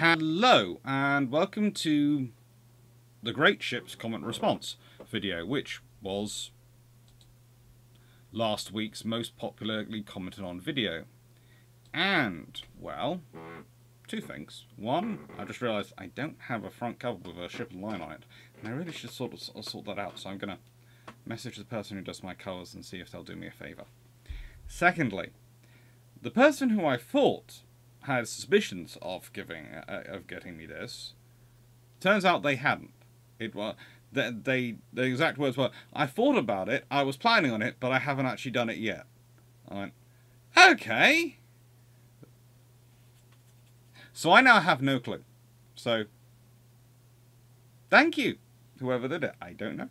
Hello and welcome to the Great Ships Comment Response video, which was last week's most popularly commented on video. And, well, two things. One, I just realised I don't have a front cover with a ship and line on it, and I really should sort that out, so I'm going to message the person who does my colours and see if they'll do me a favour. Secondly, the person who I thought had suspicions of getting me this, turns out they hadn't. It was the exact words were, "I thought about it, I was planning on it, but I haven't actually done it yet." I went, okay. So I now have no clue. So thank you, whoever did it. I don't know.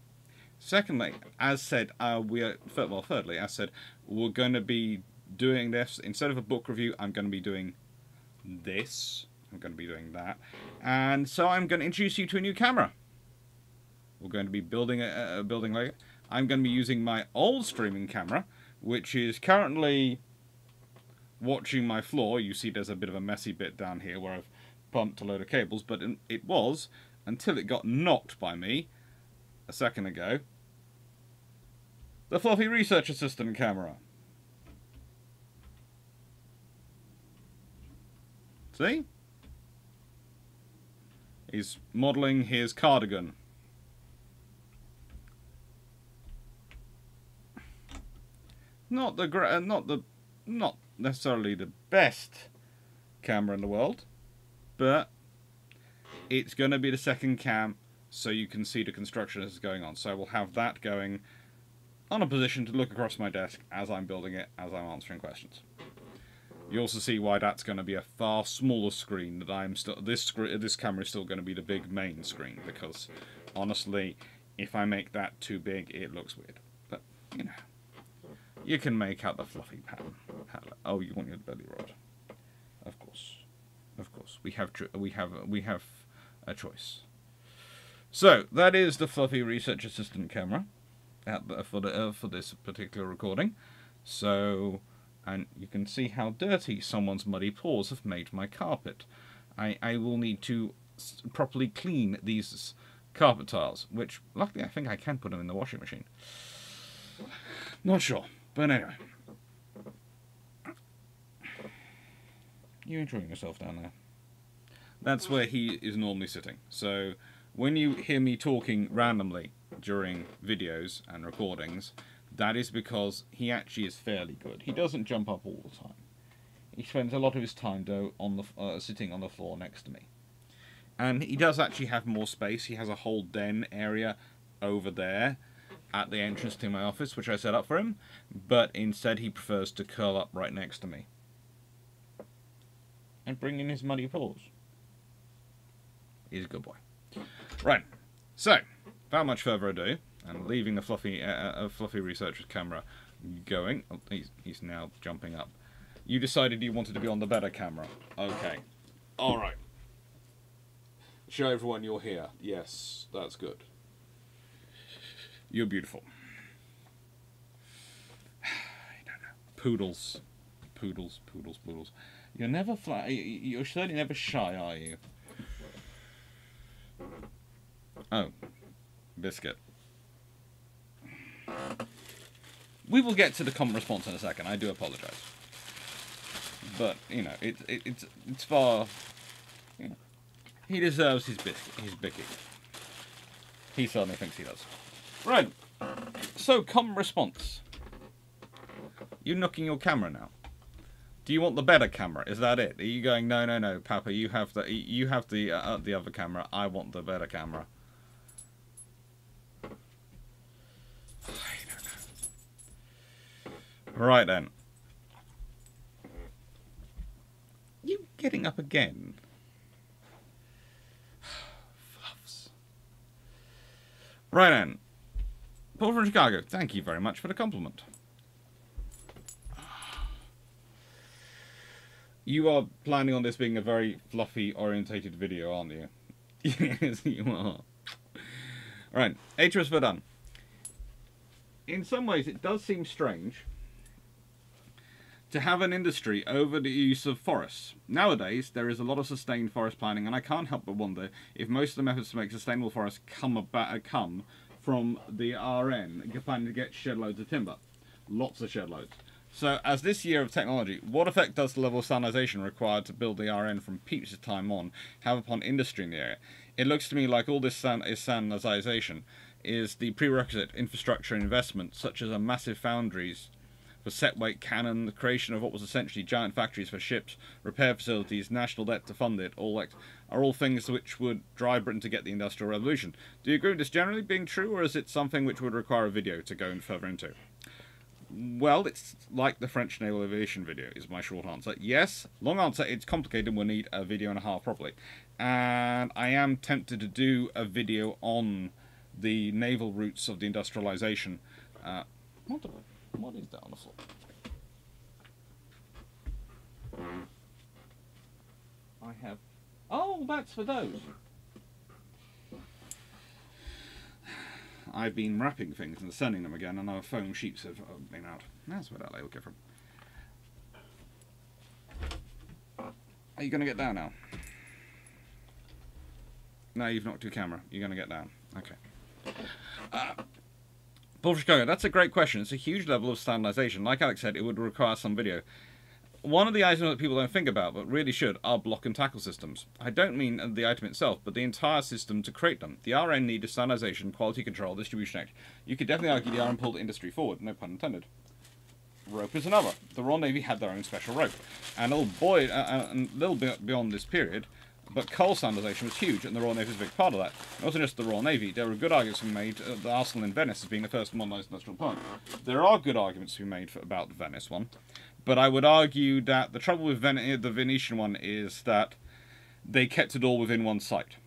Secondly, as said, thirdly, as said, we're going to be doing this instead of a book review. I'm going to be doing this, I'm going to be doing that, and so I'm going to introduce you to a new camera. We're going to be building a building later. I'm going to be using my old streaming camera, which is currently watching my floor. You see there's a bit of a messy bit down here where I've bumped a load of cables, but it was until it got knocked by me a second ago. The Fluffy Research Assistant camera. See? He's modelling his cardigan. Not necessarily the best camera in the world, but it's going to be the second cam, so you can see the construction as it's going on. So we'll have that going on a position to look across my desk as I'm building it, as I'm answering questions. You also see why that's going to be a far smaller screen. That this camera is still going to be the big main screen, because honestly, if I make that too big, it looks weird. But you know, you can make out the fluffy pattern. Oh, you want your belly rod? Of course, of course. We have a choice. So that is the Fluffy Research Assistant camera for this particular recording. So. And you can see how dirty someone's muddy paws have made my carpet. I will need to properly clean these carpet tiles, which luckily I think I can put them in the washing machine. Not sure, but anyway. You're enjoying yourself down there. That's where he is normally sitting. So when you hear me talking randomly during videos and recordings, that is because he actually is fairly good. He doesn't jump up all the time. He spends a lot of his time, though, on the sitting on the floor next to me. And he does actually have more space. He has a whole den area over there at the entrance to my office, which I set up for him. But instead, he prefers to curl up right next to me. And bring in his muddy paws. He's a good boy. Right. So, without much further ado, and leaving the fluffy researcher's camera going. Oh, he's now jumping up. You decided you wanted to be on the better camera. Okay. All right. Show everyone you're here. Yes, that's good. You're beautiful. I don't know. Poodles. Poodles, poodles, poodles. You're never fly. You're certainly never shy, are you? Oh. Biscuit. We will get to the comment response in a second. I do apologise, but you know it's far. You know, he deserves his biscuit. His bicky. He certainly thinks he does. Right. So comment response. You're knocking your camera now. Do you want the better camera? Is that it? Are you going? No, no, no, Papa. You have the other camera. I want the better camera. Right then. You getting up again? Fluffs. Right then. Paul from Chicago, thank you very much for the compliment. You are planning on this being a very fluffy orientated video, aren't you? Yes, you are. Right, HMAS Verdun. In some ways, it does seem strange to have an industry over the use of forests. Nowadays, there is a lot of sustained forest planning, and I can't help but wonder if most of the methods to make sustainable forests come from the RN, planning to get shed loads of timber. Lots of shed loads. So, as this year of technology, what effect does the level of sanitation required to build the RN from Pepys' time on have upon industry in the area? It looks to me like all this sanitation is the prerequisite infrastructure investment, such as a massive foundries for set weight cannon, the creation of what was essentially giant factories for ships, repair facilities, national debt to fund it, all that are all things which would drive Britain to get the Industrial Revolution. Do you agree with this generally being true, or is it something which would require a video to go further into? Well, it's like the French naval aviation video, is my short answer. Yes, long answer, it's complicated, we'll need a video and a half probably. And I am tempted to do a video on the naval routes of the industrialization. What is that on the floor? I have... Oh, that's for those! I've been wrapping things and sending them again, and our foam sheets have been out. That's where that label came from. Are you going to get down now? No, you've knocked your camera. You're going to get down. Okay. Paul Chicago, that's a great question. It's a huge level of standardization. Like Alex said, it would require some video. One of the items that people don't think about, but really should, are block and tackle systems. I don't mean the item itself, but the entire system to create them. The RN needed standardisation, quality control, distribution act. You could definitely argue the RN pulled the industry forward, no pun intended. Rope is another. The Royal Navy had their own special rope. And a little bit beyond this period, but coal standardisation was huge, and the Royal Navy was a big part of that. It wasn't just the Royal Navy. There were good arguments to be made of the arsenal in Venice as being the first modernised industrial plant. There are good arguments to be made about the Venice one. But I would argue that the trouble with the Venetian one is that they kept it all within one site.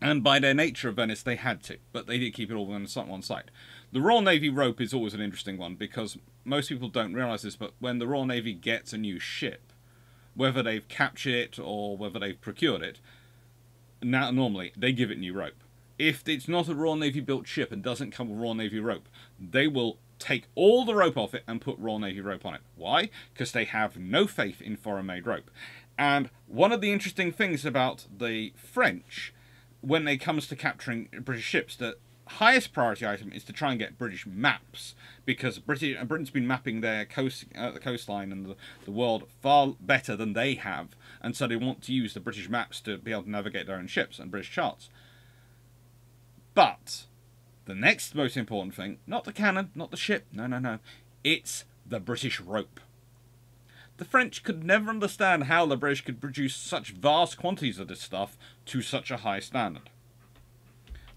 And by their nature of Venice, they had to. But they did keep it all within one site. The Royal Navy rope is always an interesting one, because most people don't realise this, but when the Royal Navy gets a new ship, whether they've captured it or whether they've procured it, now normally they give it new rope. If it's not a Royal Navy-built ship and doesn't come with Royal Navy rope, they will take all the rope off it and put Royal Navy rope on it. Why? Because they have no faith in foreign-made rope. And one of the interesting things about the French, when it comes to capturing British ships, the highest priority item is to try and get British maps, because Britain's been mapping their coastline and the world far better than they have, and so they want to use the British maps to be able to navigate their own ships and British charts. But the next most important thing, not the cannon, not the ship, no, no, no, it's the British rope. The French could never understand how the British could produce such vast quantities of this stuff to such a high standard,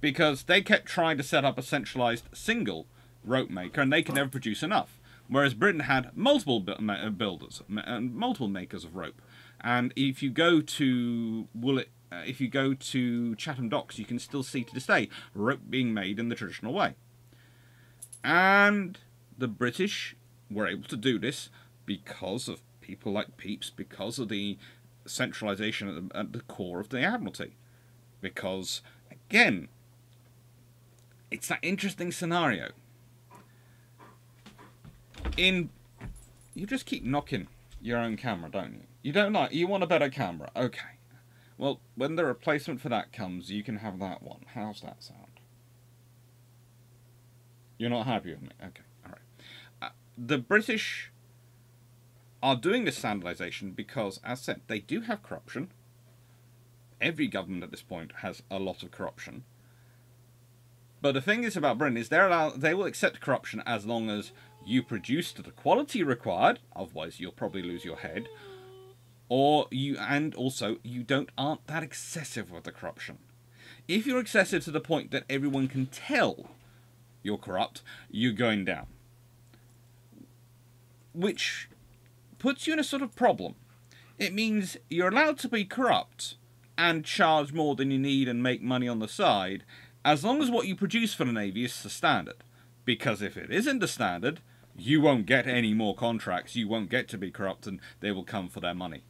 because they kept trying to set up a centralised single rope maker and they could never produce enough, whereas Britain had multiple builders and multiple makers of rope. And if you go to Woolwich, if you go to Chatham Docks, you can still see to this day rope being made in the traditional way. And the British were able to do this because of people like Pepys, because of the centralisation at the core of the Admiralty. Because, again, it's that interesting scenario. You just keep knocking your own camera, don't you? You don't like... You want a better camera. Okay. Well, when the replacement for that comes, you can have that one. How's that sound? You're not happy with me? Okay, all right. The British are doing this standardisation because, as said, they do have corruption. Every government at this point has a lot of corruption. But the thing is about Britain is they will accept corruption as long as you produce to the quality required, otherwise you'll probably lose your head. And also, you aren't that excessive with the corruption. If you're excessive to the point that everyone can tell you're corrupt, you're going down. Which puts you in a sort of problem. It means you're allowed to be corrupt and charge more than you need and make money on the side, as long as what you produce for the Navy is the standard. Because if it isn't the standard, you won't get any more contracts, you won't get to be corrupt, and they will come for their money.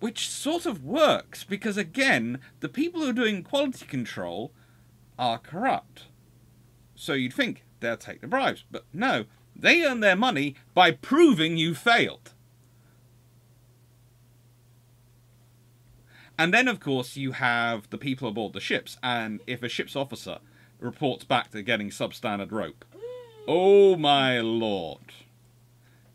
Which sort of works, because again, the people who are doing quality control are corrupt. So you'd think they'll take the bribes. But no, they earn their money by proving you failed. And then, of course, you have the people aboard the ships. And if a ship's officer reports back to getting substandard rope, oh my lord.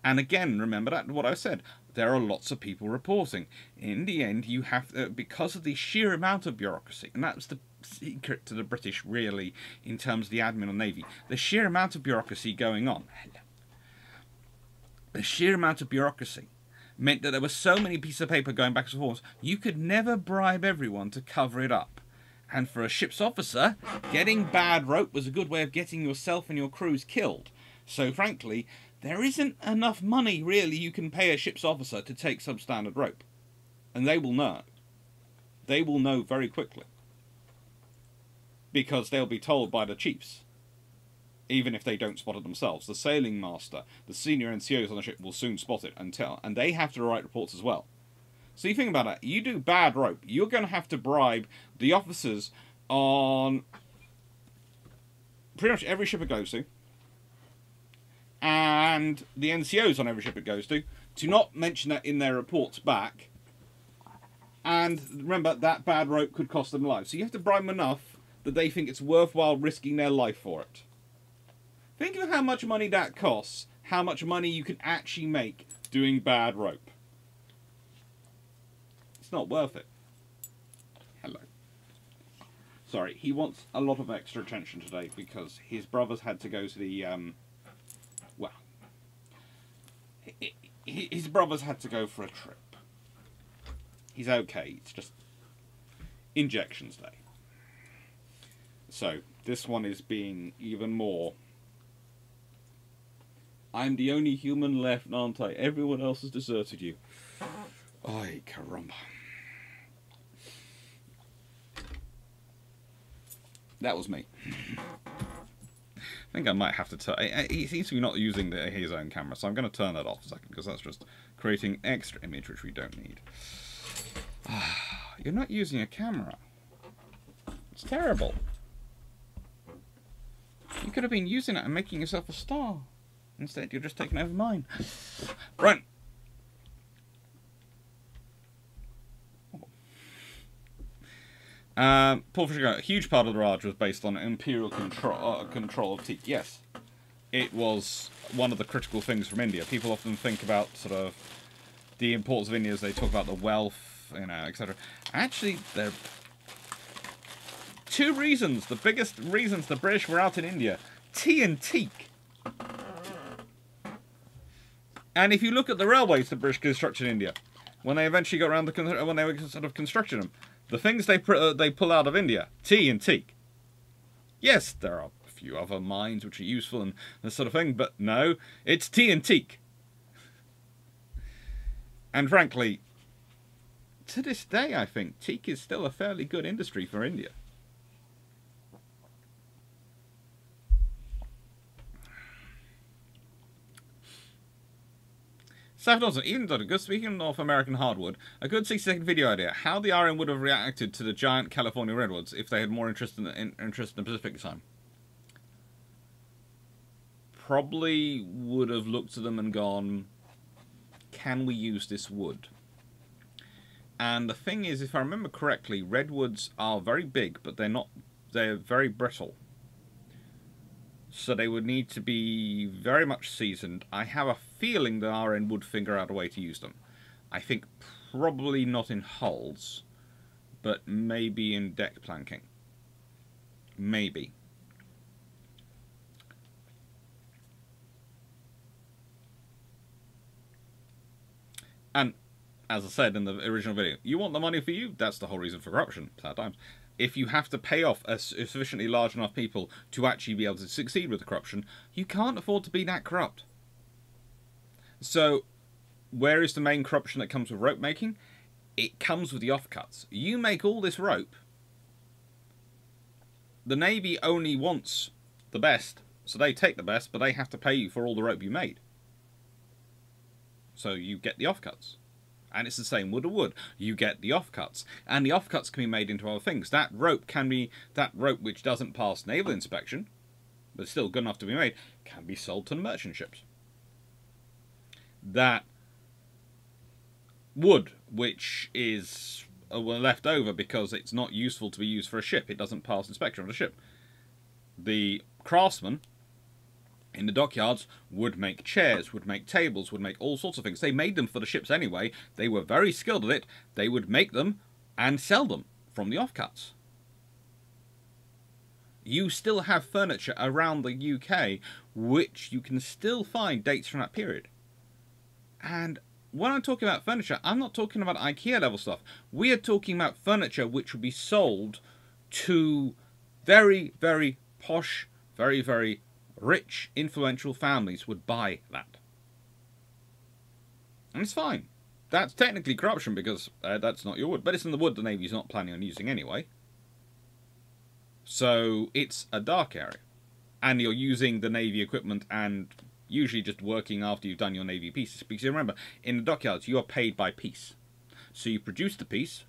And again, remember that what I said. There are lots of people reporting. In the end, you have to, because of the sheer amount of bureaucracy, and that's the secret to the British, really, in terms of the Admiral Navy, the sheer amount of bureaucracy going on. The sheer amount of bureaucracy meant that there were so many pieces of paper going back and forth, you could never bribe everyone to cover it up. And for a ship's officer, getting bad rope was a good way of getting yourself and your crews killed. So frankly, there isn't enough money, really, you can pay a ship's officer to take substandard rope. And they will know. They will know very quickly. Because they'll be told by the chiefs. Even if they don't spot it themselves. The sailing master, the senior NCOs on the ship will soon spot it and tell. And they have to write reports as well. So you think about that. You do bad rope. You're going to have to bribe the officers on pretty much every ship it goes to. And the NCOs on every ship it goes to not mention that in their reports back. And remember, that bad rope could cost them lives. So you have to bribe them enough that they think it's worthwhile risking their life for it. Think of how much money that costs, how much money you can actually make doing bad rope. It's not worth it. Hello. Sorry, he wants a lot of extra attention today because his brothers had to go to the... his brothers had to go for a trip. He's okay. It's just injections day. So this one is being even more. I'm the only human left, aren't I? Everyone else has deserted you. Ay, caramba. That was me. I think I might have to turn... He seems to be not using his own camera, so I'm going to turn that off a second, because that's just creating extra image, which we don't need. You're not using a camera. It's terrible. You could have been using it and making yourself a star. Instead, you're just taking over mine. Run! Paul Fisher, a huge part of the Raj was based on imperial control of tea. Yes, it was one of the critical things from India. People often think about sort of the importance of India as they talk about the wealth, you know, etc. Actually, there are two reasons, the biggest reasons the British were out in India. Tea and teak. And if you look at the railways the British constructed in India, when they eventually got around to when they were sort of constructing them, the things they pull out of India, tea and teak. Yes, there are a few other mines which are useful and this sort of thing, but no, it's tea and teak. And frankly, to this day, I think teak is still a fairly good industry for India. Staff Dawson, even though good speaking of North American hardwood, a good 60-second video idea, how the RM would have reacted to the giant California redwoods if they had more interest in the Pacific time. Probably would have looked at them and gone, can we use this wood? And the thing is, if I remember correctly, redwoods are very big, but they're very brittle. So they would need to be very much seasoned. I have a feeling that RN would figure out a way to use them. I think probably not in hulls, but maybe in deck planking. Maybe. And, as I said in the original video, you want the money for you? That's the whole reason for corruption, sad times. If you have to pay off a sufficiently large enough people to actually be able to succeed with the corruption, you can't afford to be that corrupt. So, where is the main corruption that comes with rope making? It comes with the offcuts. You make all this rope. The Navy only wants the best, so they take the best, but they have to pay you for all the rope you made. So you get the offcuts. And it's the same wood to wood. You get the offcuts. And the offcuts can be made into other things. That rope which doesn't pass naval inspection, but still good enough to be made, can be sold to merchant ships. That wood, which is left over because it's not useful to be used for a ship, it doesn't pass inspection on a ship. The craftsmen in the dockyards would make chairs, would make tables, would make all sorts of things. They made them for the ships anyway. They were very skilled at it. They would make them and sell them from the offcuts. You still have furniture around the UK which you can still find dates from that period. And when I'm talking about furniture, I'm not talking about IKEA level stuff. We are talking about furniture which would be sold to very, very posh, very, very rich, influential families would buy that. And it's fine. That's technically corruption because that's not your wood. But it's in the wood the Navy's not planning on using anyway. So it's a dark area. And you're using the Navy equipment and usually just working after you've done your Navy pieces. Because you remember, in the dockyards, you are paid by piece. So you produce the piece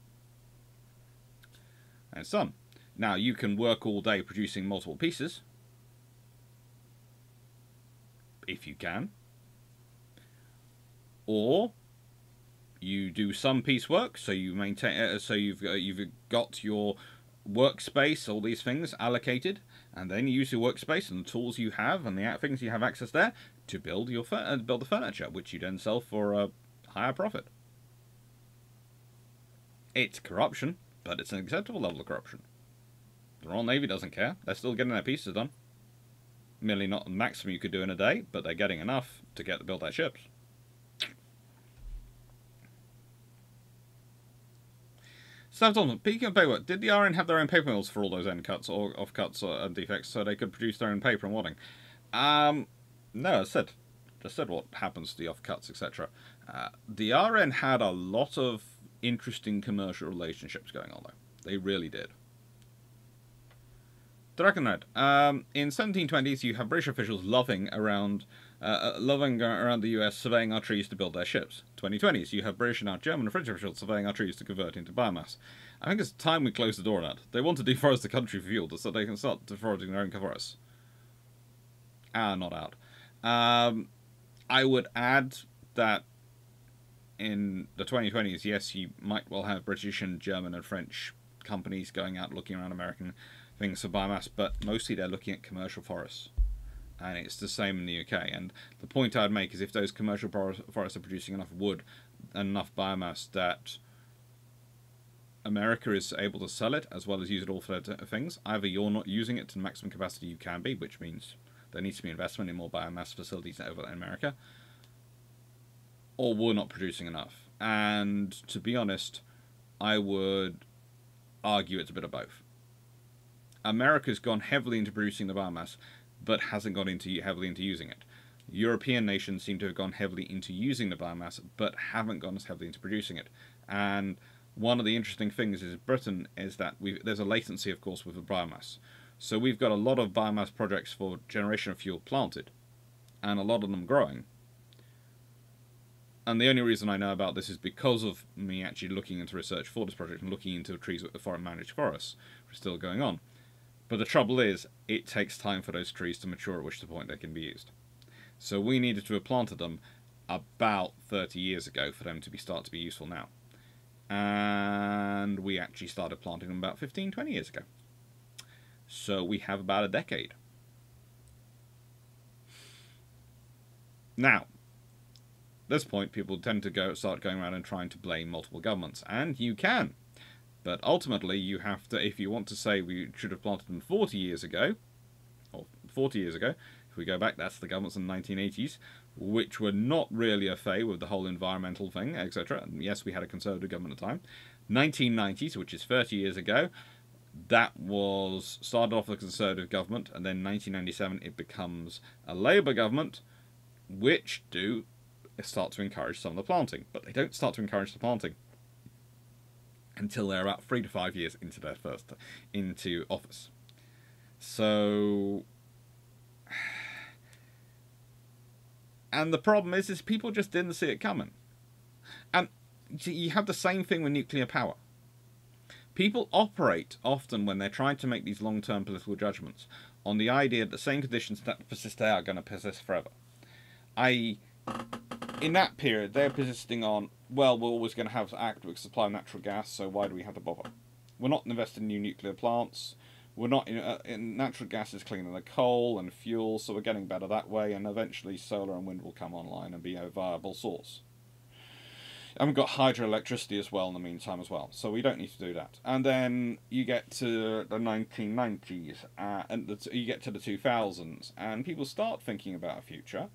and some. Now, you can work all day producing multiple pieces, if you can. Or you do some piecework, so you maintain, so you've got your workspace, all these things allocated, and then you use your workspace and the tools you have and the things you have access there to build your build the furniture, which you then sell for a higher profit. It's corruption, but it's an acceptable level of corruption. The Royal Navy doesn't care. They're still getting their pieces done. Merely not the maximum you could do in a day, but they're getting enough to get to build their ships. Staff Thompson, speaking of paperwork, did the RN have their own paper mills for all those end cuts or offcuts and defects so they could produce their own paper and wadding? No, I said. Just said what happens to the offcuts, etc. The RN had a lot of interesting commercial relationships going on, though. They really did. Drakenrad, in 1720s, you have British officials loving around the US, surveying our trees to build their ships. 2020s, you have British and now German and French officials surveying our trees to convert into biomass. I think it's time we close the door on that. They want to deforest the country for fuel so they can start deforesting their own forests. Not out. I would add that in the 2020s, yes, you might well have British and German and French companies going out looking around American things for biomass, but mostly they're looking at commercial forests, and it's the same in the UK. And the point I'd make is if those commercial forests are producing enough wood and enough biomass that America is able to sell it as well as use it all for their things, either you're not using it to the maximum capacity you can be, which means there needs to be investment in more biomass facilities over in America, or we're not producing enough. And to be honest, I would argue it's a bit of both. America's gone heavily into producing the biomass, but hasn't gone into heavily into using it. European nations seem to have gone heavily into using the biomass, but haven't gone as heavily into producing it. And one of the interesting things is Britain is that there's a latency, of course, with the biomass. So we've got a lot of biomass projects for generation of fuel planted, and a lot of them growing. And the only reason I know about this is because of me actually looking into research for this project and looking into trees with the foreign managed forests, which is still going on. But the trouble is, it takes time for those trees to mature, at which point they can be used. So we needed to have planted them about 30 years ago for them to start to be useful now. And we actually started planting them about 15, 20 years ago. So we have about a decade. Now, at this point, people tend to start going around and trying to blame multiple governments. And you can. But ultimately, you have to, if you want to say we should have planted them 40 years ago, or 40 years ago, if we go back, that's the governments in the 1980s, which were not really au fait with the whole environmental thing, etc. And yes, we had a Conservative government at the time. 1990s, which is 30 years ago, that was started off with a Conservative government, and then 1997 it becomes a Labour government, which do start to encourage some of the planting. But they don't start to encourage the planting until they're about 3 to 5 years into their into office. So, and the problem is people just didn't see it coming. And you have the same thing with nuclear power. People operate often when they're trying to make these long-term political judgments on the idea that the same conditions that persist today are going to persist forever. I.e., in that period, they're persisting on, well, we're always going to have adequate supply of natural gas, so why do we have to bother? We're not investing in new nuclear plants. We're not in natural gas is cleaner than coal and fuel, so we're getting better that way, and eventually solar and wind will come online and be a viable source. And we've got hydroelectricity as well in the meantime as well, so we don't need to do that. And then you get to the 1990s, you get to the 2000s, and people start thinking about a future.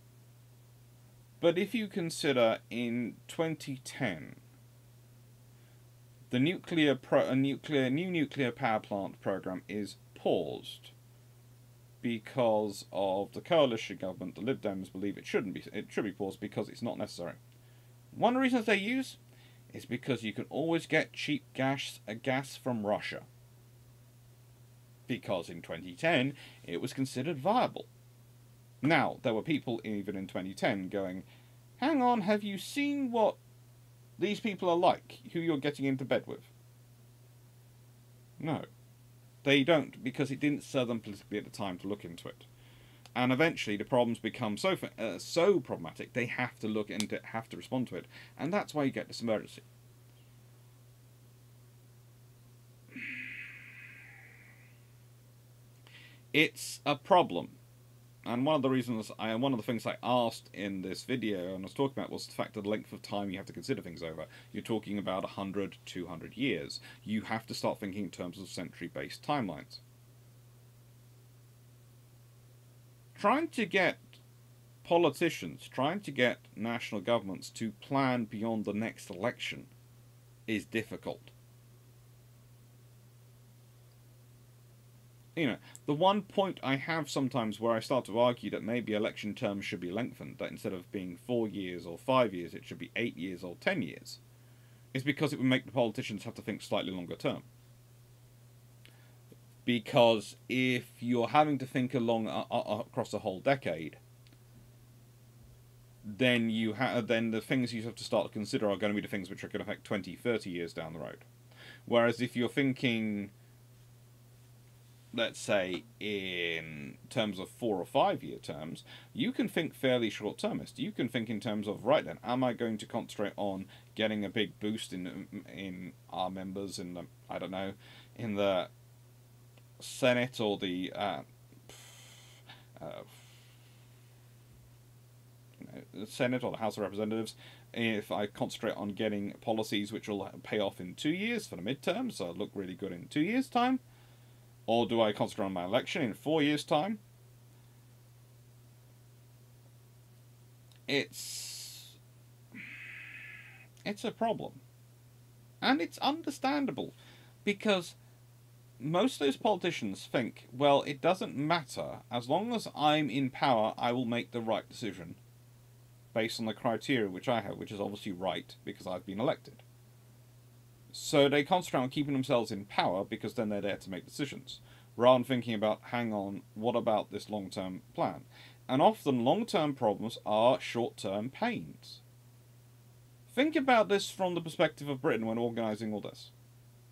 But if you consider in 2010, the new nuclear power plant program is paused because of the coalition government. The Lib Dems believe it shouldn't be. It should be paused because it's not necessary. One of the reasons they use is because you can always get cheap gas from Russia. Because in 2010 it was considered viable. Now, there were people even in 2010 going, hang on, have you seen what these people are like, who you're getting into bed with? No. They don't, because it didn't serve them politically at the time to look into it. And eventually the problems become so problematic, they have to look into it, have to respond to it. And that's why you get this emergency. It's a problem. And one of the things I asked in this video and I was talking about was the fact of the length of time you have to consider things over. You're talking about 100, 200 years. You have to start thinking in terms of century-based timelines. Trying to get politicians, trying to get national governments to plan beyond the next election is difficult. You know, the one point I have sometimes where I start to argue that maybe election terms should be lengthened, that instead of being 4 years or 5 years, it should be 8 years or 10 years, is because it would make the politicians have to think slightly longer term. Because if you're having to think across a whole decade, then the things you have to start to consider are going to be the things which are going to affect 20, 30 years down the road. Whereas if you're thinking, let's say, in terms of 4 or 5 year terms, you can think fairly short-termist. You can think in terms of, right then, am I going to concentrate on getting a big boost in our members in the, I don't know, in the Senate or the Senate or the House of Representatives? If I concentrate on getting policies which will pay off in 2 years for the midterm, so look really good in 2 years' time? Or do I concentrate on my election in 4 years' time? It's a problem. And it's understandable, because most of those politicians think, well, it doesn't matter. As long as I'm in power, I will make the right decision based on the criteria which I have, which is obviously right, because I've been elected. So they concentrate on keeping themselves in power because then they're there to make decisions, rather than thinking about, hang on, what about this long-term plan? And often long-term problems are short-term pains. Think about this from the perspective of Britain when organising all this,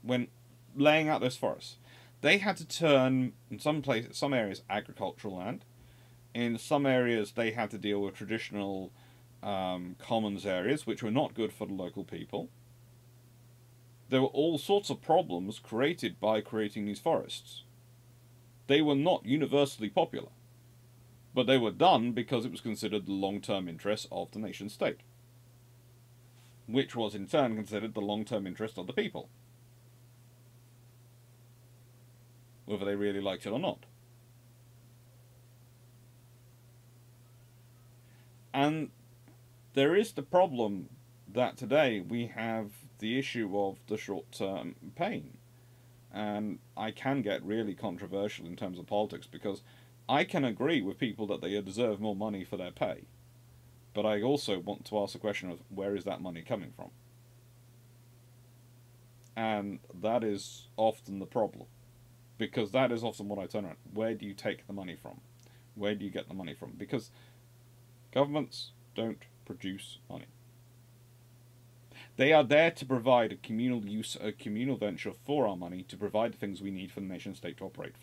when laying out those forests. They had to turn, in some areas, agricultural land. In some areas, they had to deal with traditional commons areas, which were not good for the local people. There were all sorts of problems created by creating these forests. They were not universally popular, but they were done because it was considered the long-term interest of the nation-state, which was in turn considered the long-term interest of the people, whether they really liked it or not. And there is the problem that today we have the issue of the short-term pain. And I can get really controversial in terms of politics, because I can agree with people that they deserve more money for their pay, but I also want to ask the question of, where is that money coming from? And that is often the problem, because that is often what I turn around. Where do you take the money from? Where do you get the money from? Because governments don't produce money. They are there to provide a communal venture for our money, to provide the things we need for the nation-state to operate,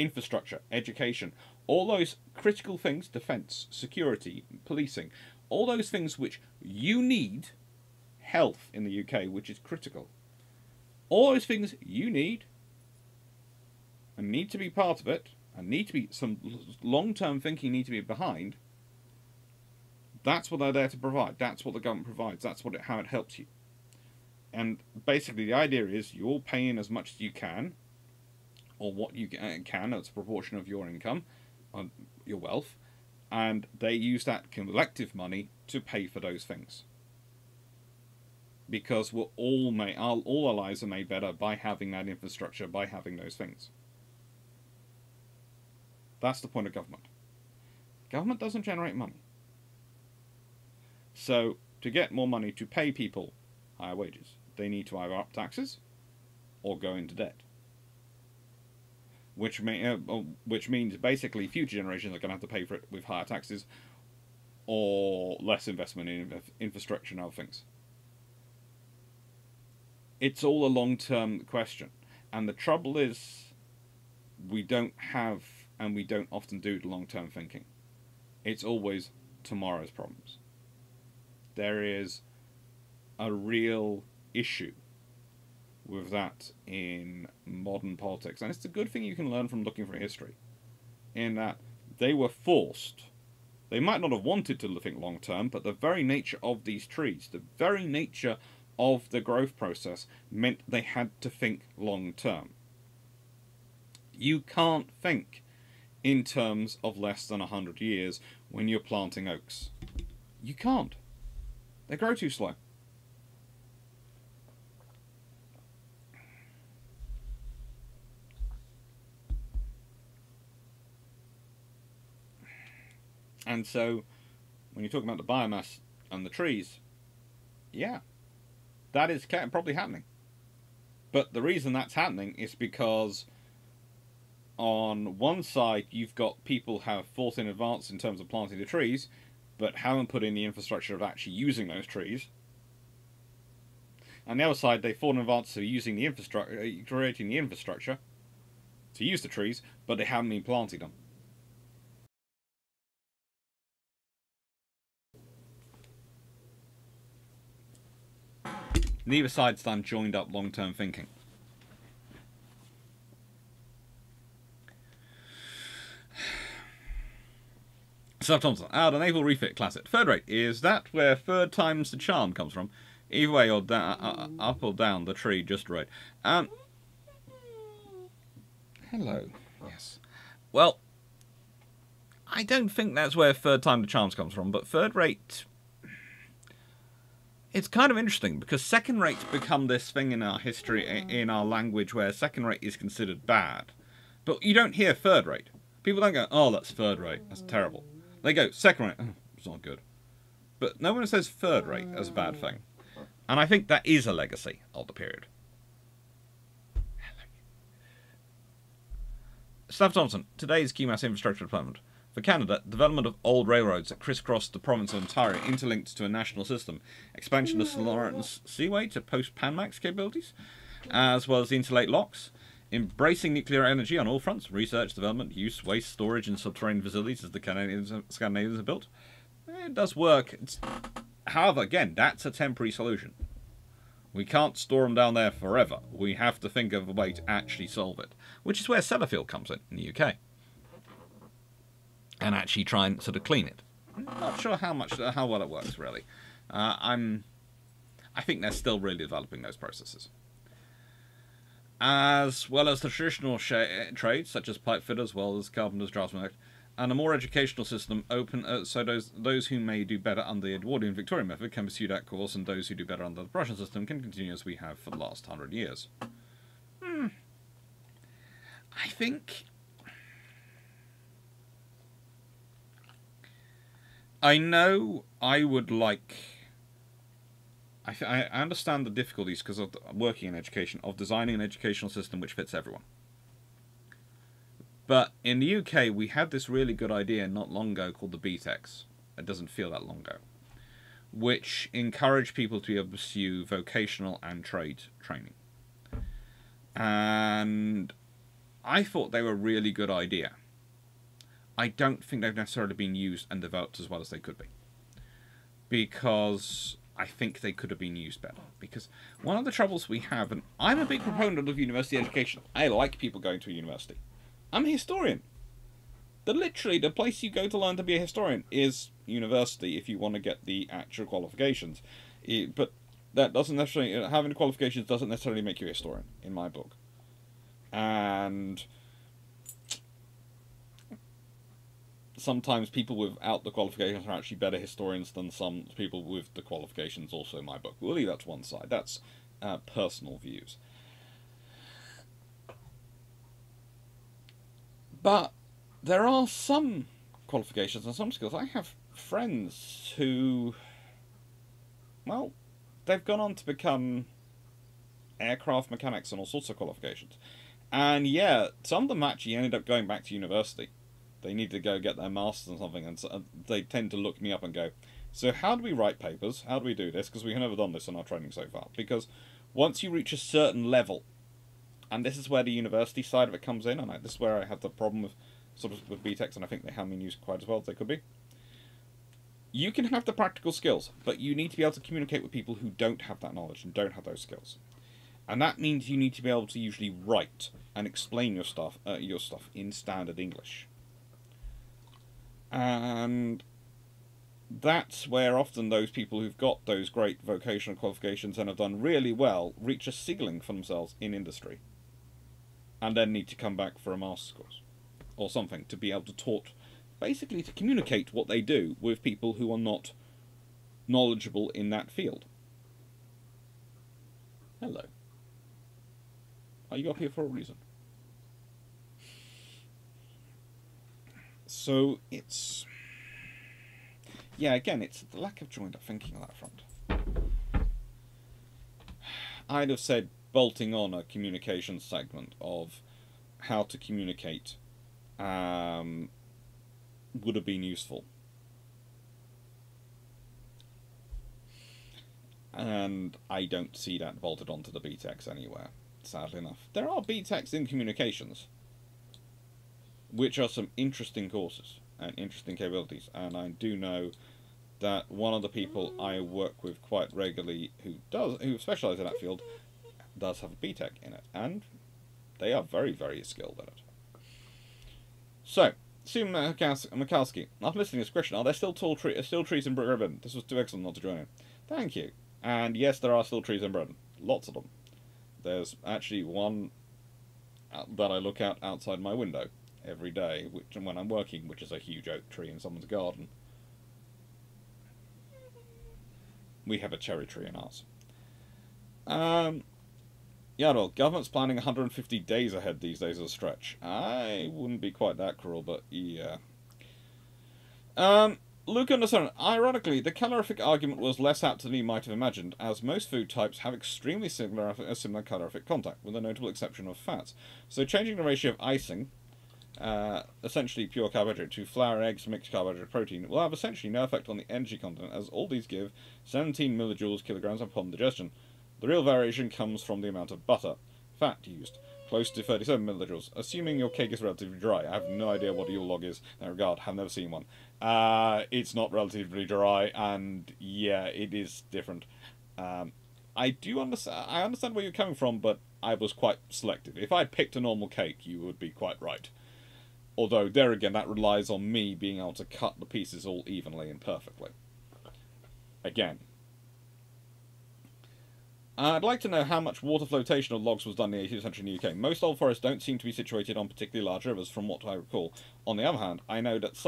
infrastructure, education, all those critical things, defence, security, policing, all those things which you need, health in the UK, which is critical. All those things you need and need to be part of it and need to be some long-term thinking need to be behind. That's what they're there to provide. That's what the government provides. That's what how it helps you. And basically the idea is you all pay in as much as you can, or what you can as a proportion of your income, your wealth, and they use that collective money to pay for those things. Because we're all made, all our lives are made better by having that infrastructure, by having those things. That's the point of government. Government doesn't generate money. So, to get more money to pay people higher wages, they need to either up taxes or go into debt. Which means basically future generations are going to have to pay for it with higher taxes or less investment in infrastructure and other things. It's all a long-term question. And the trouble is we don't have, and we don't often do, the long-term thinking. It's always tomorrow's problems. There is a real issue with that in modern politics. And it's a good thing you can learn from looking for history, in that they were forced. They might not have wanted to think long-term, but the very nature of these trees, the very nature of the growth process, meant they had to think long-term. You can't think in terms of less than 100 years when you're planting oaks. You can't. They grow too slow. And so, when you're talking about the biomass and the trees, yeah, that is probably happening. But the reason that's happening is because on one side, you've got people have thought in advance in terms of planting the trees, but haven't put in the infrastructure of actually using those trees. On the other side, they thought in advance of using the infrastructure, creating the infrastructure to use the trees, but they haven't been planting them. Neither side's done joined up long-term thinking. Sub Thompson, the naval refit classic. Third rate, is that where third time's the charm comes from? Either way, or up or down the tree, just right. Hello. Yes. Well, I don't think that's where third time the charms comes from, but third rate... It's kind of interesting because second rate's become this thing in our history, in our language, where second rate is considered bad. But you don't hear third rate. People don't go, oh, that's third rate, that's terrible. They go, second rate, oh, it's not good. But no one says third rate as a bad thing. And I think that is a legacy of the period. Staff Thompson, today's QMAS infrastructure deployment. For Canada, development of old railroads that crisscrossed the province of Ontario interlinked to a national system, expansion of St Lawrence Seaway to post-Panamax capabilities, as well as the interlake locks, embracing nuclear energy on all fronts, research, development, use, waste, storage and subterranean facilities as the Scandinavians have built. It does work. However, again, that's a temporary solution. We can't store them down there forever. We have to think of a way to actually solve it, which is where Sellafield comes in the UK. And actually try and sort of clean it. I'm not sure how well it works really. I think they're still really developing those processes. As well as the traditional trades such as pipe fitters, welders, carpenters, draftsmen, and a more educational system open so those who may do better under the Edwardian Victorian method can pursue that course, and those who do better under the Prussian system can continue as we have for the last 100 years. I think. I know I would like... I understand the difficulties, because of working in education, of designing an educational system which fits everyone. But in the UK, we had this really good idea not long ago called the BTECs. It doesn't feel that long ago. Which encouraged people to be able to pursue vocational and trade training. And I thought they were a really good idea. I don't think they've necessarily been used and developed as well as they could be, because I think they could have been used better. Because one of the troubles we have, and I'm a big proponent of university education. I like people going to a university. I'm a historian. Literally, the place you go to learn to be a historian is university if you want to get the actual qualifications. But that doesn't necessarily, having qualifications doesn't necessarily make you a historian, in my book. And sometimes people without the qualifications are actually better historians than some people with the qualifications, also in my book. We'll leave that to one side. That's personal views. But there are some qualifications and some skills. I have friends who, well, they've gone on to become aircraft mechanics and all sorts of qualifications. And yeah, some of them actually ended up going back to university. They need to go get their master's or something, and so they tend to look me up and go, so how do we write papers? How do we do this? Because we've never done this in our training so far. Because once you reach a certain level, and this is where the university side of it comes in, and this is where I have the problem with sort of with BTECs, and I think they haven't been used quite as well as they could be. You can have the practical skills, but you need to be able to communicate with people who don't have that knowledge and don't have those skills. And that means you need to be able to usually write and explain your stuff in standard English. And that's where often those people who've got those great vocational qualifications and have done really well reach a ceiling for themselves in industry, and then need to come back for a master's course or something to be able to talk, basically to communicate what they do with people who are not knowledgeable in that field. Hello. Are you up here for a reason? So it's, yeah, again, it's the lack of joined up thinking on that front. I'd have said bolting on a communication segment of how to communicate would have been useful. And I don't see that bolted onto the BTECs anywhere, sadly enough. There are BTECs in communications, which are some interesting courses and interesting capabilities. And I do know that one of the people I work with quite regularly who specialises in that field does have a BTEC in it, and they are very, very skilled at it. So, Sue Mikowski, after listening to this question, are there still still trees in Britain? This was too excellent not to join in. Thank you. And yes, there are still trees in Britain. Lots of them. There's actually one that I look out outside my window every day, which, when I'm working, which is a huge oak tree in someone's garden. We have a cherry tree in ours. Yeah, well, government's planning 150 days ahead these days as a stretch. I wouldn't be quite that cruel, but yeah. Luke understand. Ironically, the calorific argument was less apt than he might have imagined, as most food types have extremely similar calorific content, with the notable exception of fats. So changing the ratio of icing, essentially pure carbohydrate, to flour, eggs, mixed carbohydrate, protein, will have essentially no effect on the energy content, as all these give 17 millijoules kilograms upon digestion. The real variation comes from the amount of butter, fat used, close to 37 millijoules, assuming your cake is relatively dry. I have no idea what a Yule log is in that regard, I've never seen one. It's not relatively dry, and yeah, it is different. I understand where you're coming from, but I was quite selective. If I picked a normal cake, you would be quite right. Although, there again, that relies on me being able to cut the pieces all evenly and perfectly. Again. I'd like to know how much water flotation of logs was done in the 18th century in the UK. Most old forests don't seem to be situated on particularly large rivers, from what I recall. On the other hand, I know that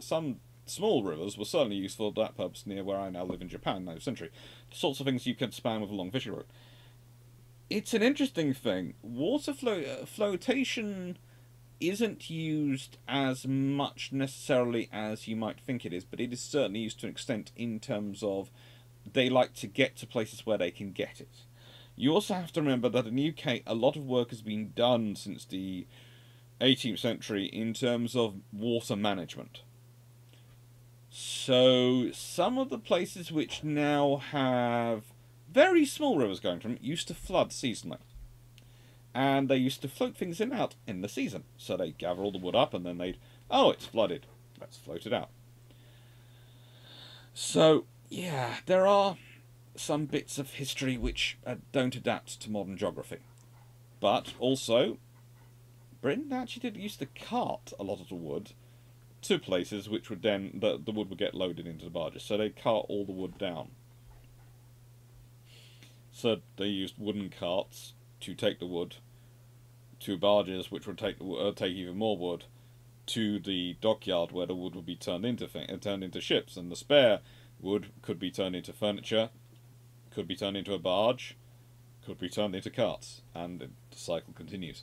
some small rivers were certainly useful for that purpose near where I now live in Japan in the 19th century. The sorts of things you could span with a long fishing route. It's an interesting thing. Water flotation isn't used as much necessarily as you might think it is, but it is certainly used to an extent in terms of they like to get to places where they can get it. You also have to remember that in the UK, a lot of work has been done since the 18th century in terms of water management. So some of the places which now have very small rivers going from it used to flood seasonally. and they used to float things in and out in the season. So they'd gather all the wood up and then they'd, oh, it's flooded, let's float it out. So, yeah, there are some bits of history which don't adapt to modern geography. But also, Britain actually did used to cart a lot of the wood to places which would then, the wood would get loaded into the barges. So they'd cart all the wood down. So they used wooden carts to take the wood to barges, which would take even more wood to the dockyard, where the wood would be turned into ships, and the spare wood could be turned into furniture, could be turned into a barge, could be turned into carts, and the cycle continues.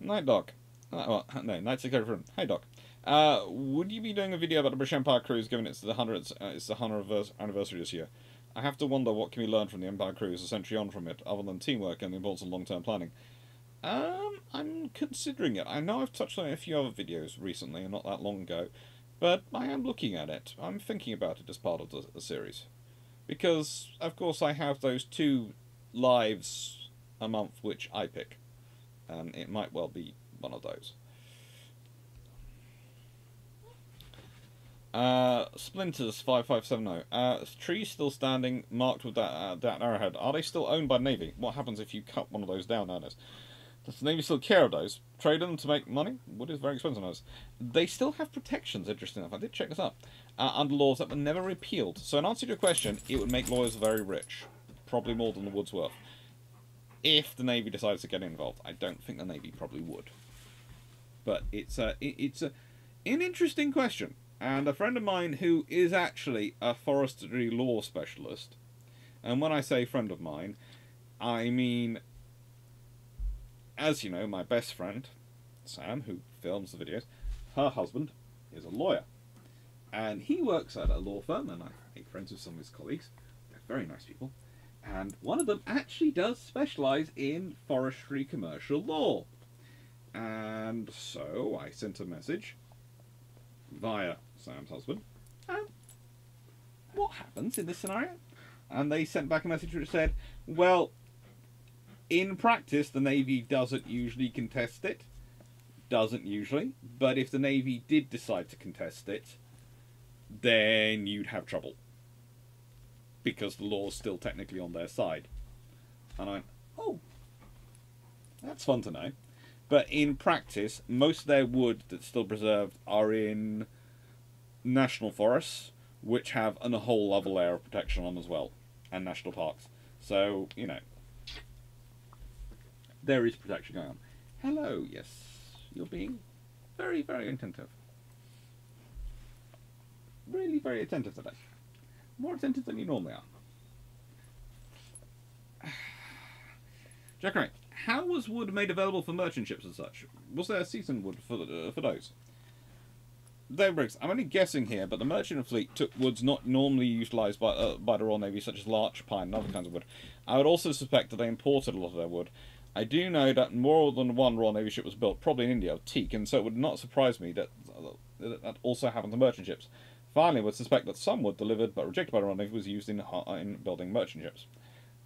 Night Doc, well, no, Night Secretary from Hey Doc. Would you be doing a video about the British Empire cruise, given it's the 100th anniversary this year? I have to wonder what can we learn from the Empire cruise a century on from it, other than teamwork and the importance of long-term planning. I'm considering it. I know I've touched on a few other videos recently, and not that long ago, but I am looking at it. I'm thinking about it as part of the series, because of course I have those 2 lives a month which I pick, and it might well be one of those. Splinters 5570. Trees still standing, marked with that that arrowhead. Are they still owned by Navy? What happens if you cut one of those down, Ernest? Does the Navy still care of those? Trade them to make money? Wood is very expensive on those. They still have protections, interesting enough. I did check this up. Under laws that were never repealed. So in answer to your question, it would make lawyers very rich. Probably more than the Woods worth. If the Navy decides to get involved. I don't think the Navy probably would. But it's an interesting question. And a friend of mine who is actually a forestry law specialist, and when I say friend of mine, I mean, as you know, my best friend, Sam, who films the videos, her husband is a lawyer. And he works at a law firm, and I make friends with some of his colleagues. They're very nice people. And one of them actually does specialise in forestry commercial law. And so I sent a message via Sam's husband, what happens in this scenario? And they sent back a message which said, well, in practice the Navy doesn't usually contest it, but if the Navy did decide to contest it, then you'd have trouble, because the law's still technically on their side. And I went, oh, that's fun to know. But in practice, most of their wood that's still preserved are in national forests, which have a whole other layer of protection on as well, and national parks. So, you know, there is protection going on. Hello, yes, you're being very, very attentive. Really very attentive today. More attentive than you normally are. Jack Wright. How was wood made available for merchant ships and such? Was there seasoned wood for those? David Briggs, I'm only guessing here, but the merchant fleet took woods not normally utilised by the Royal Navy, such as larch, pine, and other kinds of wood. I would also suspect that they imported a lot of their wood. I do know that more than one Royal Navy ship was built, probably in India, of teak, and so it would not surprise me that that also happened to merchant ships. Finally, I would suspect that some wood delivered but rejected by the Royal Navy was used in building merchant ships.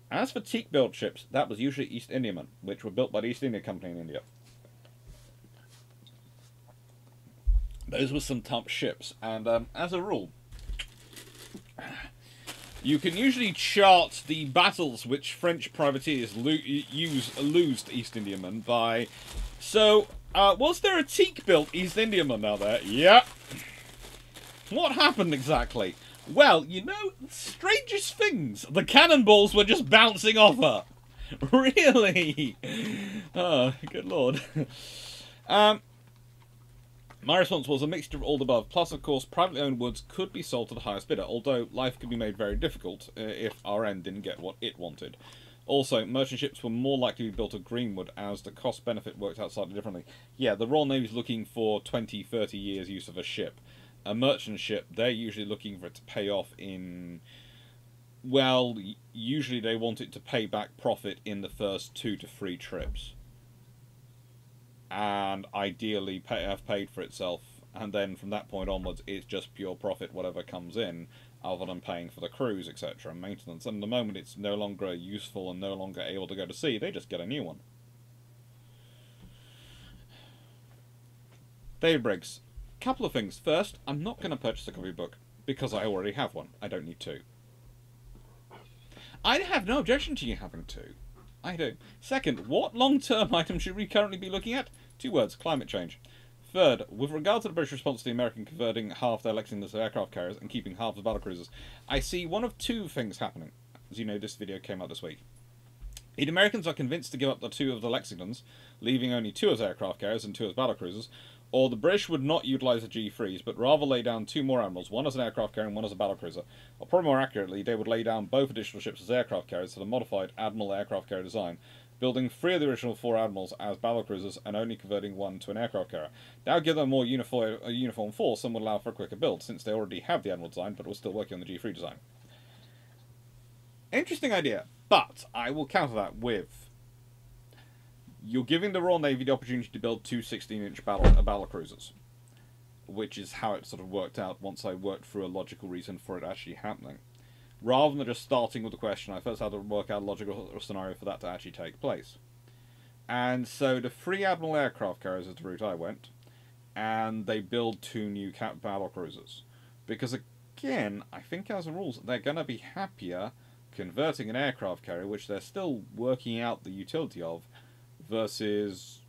As for teak-built ships, that was usually East Indiamen, which were built by the East India Company in India. Those were some tough ships, and as a rule, you can usually chart the battles which French privateers lose to East Indiamen by... So, was there a teak-built East Indiaman out there? Yeah. What happened exactly? Well, you know, the strangest things. The cannonballs were just bouncing off her. Really? Oh, good lord. My response was a mixture of all the above. Plus, of course, privately owned woods could be sold to the highest bidder, although life could be made very difficult if RN didn't get what it wanted. Also, merchant ships were more likely to be built of greenwood, as the cost-benefit worked out slightly differently. Yeah, the Royal Navy's looking for 20, 30 years use of a ship. A merchant ship, they're usually looking for it to pay off in, well, usually they want it to pay back profit in the first 2 to 3 trips. And ideally have paid for itself and then from that point onwards it's just pure profit, whatever comes in, other than paying for the crews, etc., and maintenance. And the moment it's no longer useful and no longer able to go to sea, they just get a new one. David Briggs. Couple of things. First, I'm not going to purchase a copy book because I already have one. I don't need two. I have no objection to you having two. I do. Second, what long-term item should we currently be looking at? Two words, climate change. Third, with regard to the British response to the American converting half their Lexington aircraft carriers and keeping half the battlecruisers, I see one of two things happening. As you know, this video came out this week. The Americans are convinced to give up the two of the Lexingtons, leaving only two as aircraft carriers and two as battlecruisers, or the British would not utilise the G3s, but rather lay down two more admirals, one as an aircraft carrier and one as a battlecruiser. Or probably more accurately, they would lay down both additional ships as aircraft carriers to the modified Admiral aircraft carrier design, building three of the original four admirals as battlecruisers and only converting one to an aircraft carrier. That would give them a more uniform force and would allow for a quicker build, since they already have the Admiral design, but were still working on the G3 design. Interesting idea, but I will counter that with... You're giving the Royal Navy the opportunity to build two 16-inch battlecruisers, which is how it sort of worked out once I worked through a logical reason for it actually happening. Rather than just starting with the question, I first had to work out a logical scenario for that to actually take place. And so the three Admiral aircraft carriers is the route I went, and they build two new battlecruisers. Because again, I think as a rule, they're going to be happier converting an aircraft carrier, which they're still working out the utility of, versus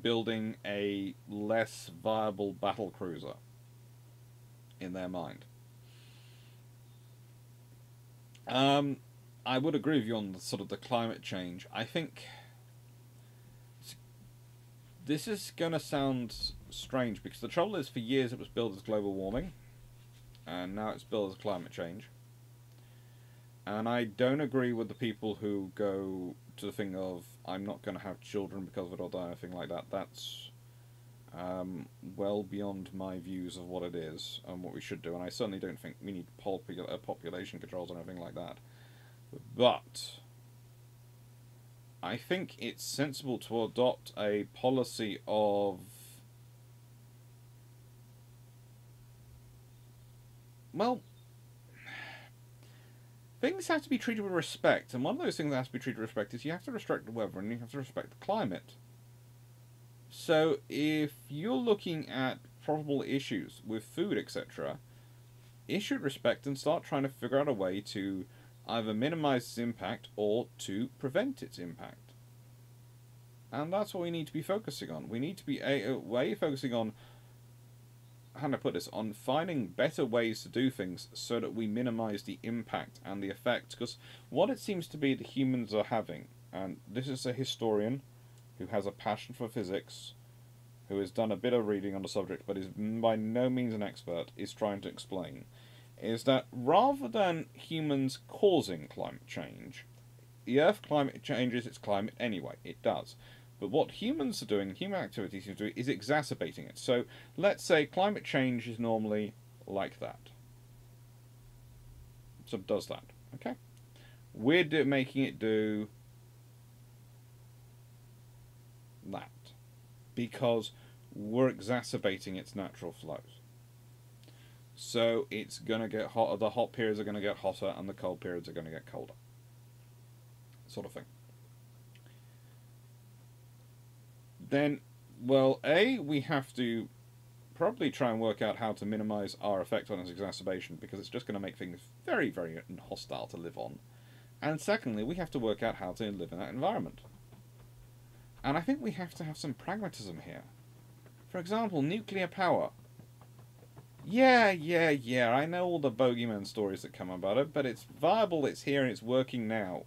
building a less viable battle cruiser in their mind. I would agree with you on the, sort of the climate change. I think this is going to sound strange because the trouble is for years it was billed as global warming and now it's billed as climate change. And I don't agree with the people who go to the thing of I'm not going to have children because of it or die or anything like that. That's well beyond my views of what it is and what we should do. And I certainly don't think we need population controls or anything like that. But I think it's sensible to adopt a policy of... Well... Things have to be treated with respect, and one of those things that has to be treated with respect is you have to respect the weather and you have to respect the climate. So if you're looking at probable issues with food, etc., issue respect and start trying to figure out a way to either minimize its impact or to prevent its impact. And that's what we need to be focusing on. We need to be focusing on, how do I put this, on finding better ways to do things so that we minimize the impact and the effect, because what it seems to be the humans are having, and this is a historian who has a passion for physics, who has done a bit of reading on the subject but is by no means an expert, is trying to explain, is that rather than humans causing climate change, the Earth climate changes its climate anyway, it does. But what humans are doing, human activity seems to do, is exacerbating it. So let's say climate change is normally like that. So it does that, okay? We're making it do that because we're exacerbating its natural flows. So it's going to get hotter, the hot periods are going to get hotter and the cold periods are going to get colder. Sort of thing. Then, well, A, we have to probably try and work out how to minimise our effect on its exacerbation, because it's just going to make things very, very hostile to live on. And secondly, we have to work out how to live in that environment. And I think we have to have some pragmatism here. For example, nuclear power. Yeah, I know all the bogeyman stories that come about it, but it's viable, it's here, and it's working now.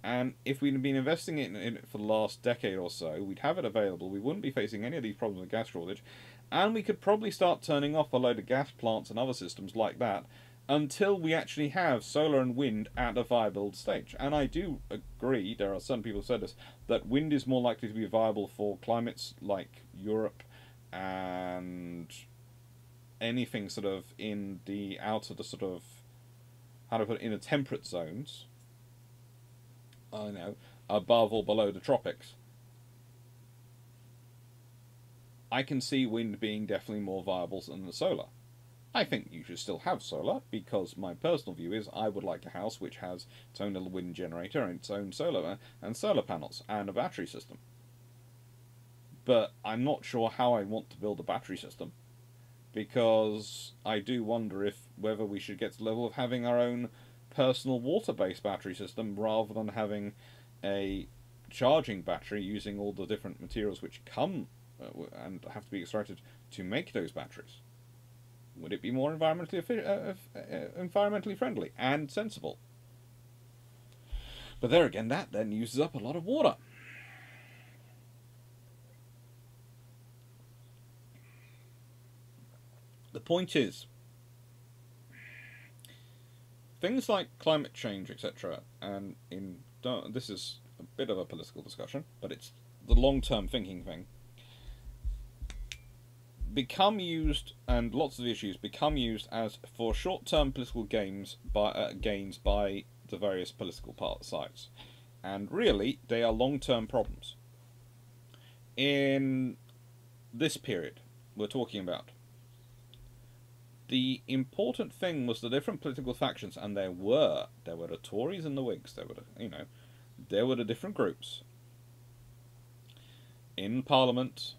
And if we'd been investing in it for the last decade or so, we'd have it available, we wouldn't be facing any of these problems with gas shortage, and we could probably start turning off a load of gas plants and other systems like that until we actually have solar and wind at a viable stage. And I do agree, there are some people who said this, that wind is more likely to be viable for climates like Europe and anything sort of in the outer, the sort of, how do I put it, in the temperate zones. I know, above or below the tropics. I can see wind being definitely more viable than the solar. I think you should still have solar, because my personal view is I would like a house which has its own little wind generator and its own solar and solar panels and a battery system. But I'm not sure how I want to build a battery system, because I do wonder whether we should get to the level of having our own personal water-based battery system rather than having a charging battery using all the different materials which come and have to be extracted to make those batteries. Would it be more environmentally friendly and sensible? But there again, that then uses up a lot of water. The point is, things like climate change, etc., and this is a bit of a political discussion, but it's the long-term thinking thing, and lots of issues become used as for short-term political gains by the various political sides, and really they are long-term problems. In this period we're talking about, the important thing was the different political factions, and there were the Tories and the Whigs, there were the different groups in Parliament.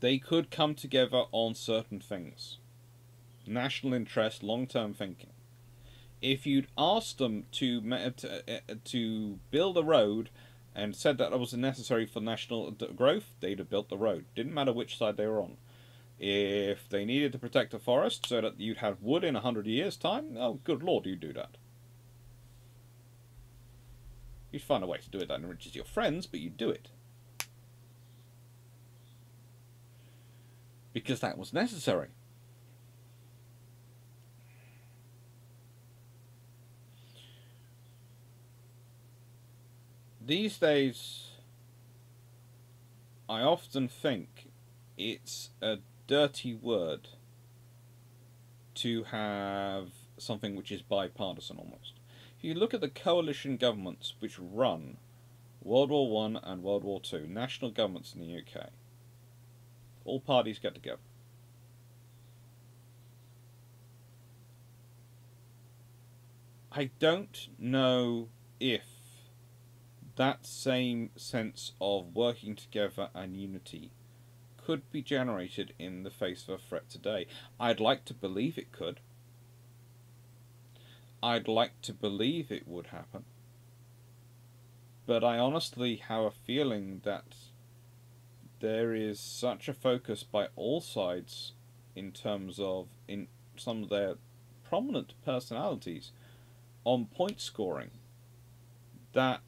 They could come together on certain things. National interest, long-term thinking. If you'd asked them to build a road and said that it was necessary for national growth, they'd have built the road. Didn't matter which side they were on. If they needed to protect a forest so that you'd have wood in 100 years' time, oh, good lord, you'd do that. You'd find a way to do it that enriches your friends, but you'd do it. Because that was necessary. These days, I often think it's a dirty word to have something which is bipartisan almost. If you look at the coalition governments which run World War I and World War II, national governments in the UK, all parties get together. I don't know if that same sense of working together and unity could be generated in the face of a threat today. I'd like to believe it could. I'd like to believe it would happen. But I honestly have a feeling that there is such a focus by all sides in terms of, in some of their prominent personalities, on point scoring, that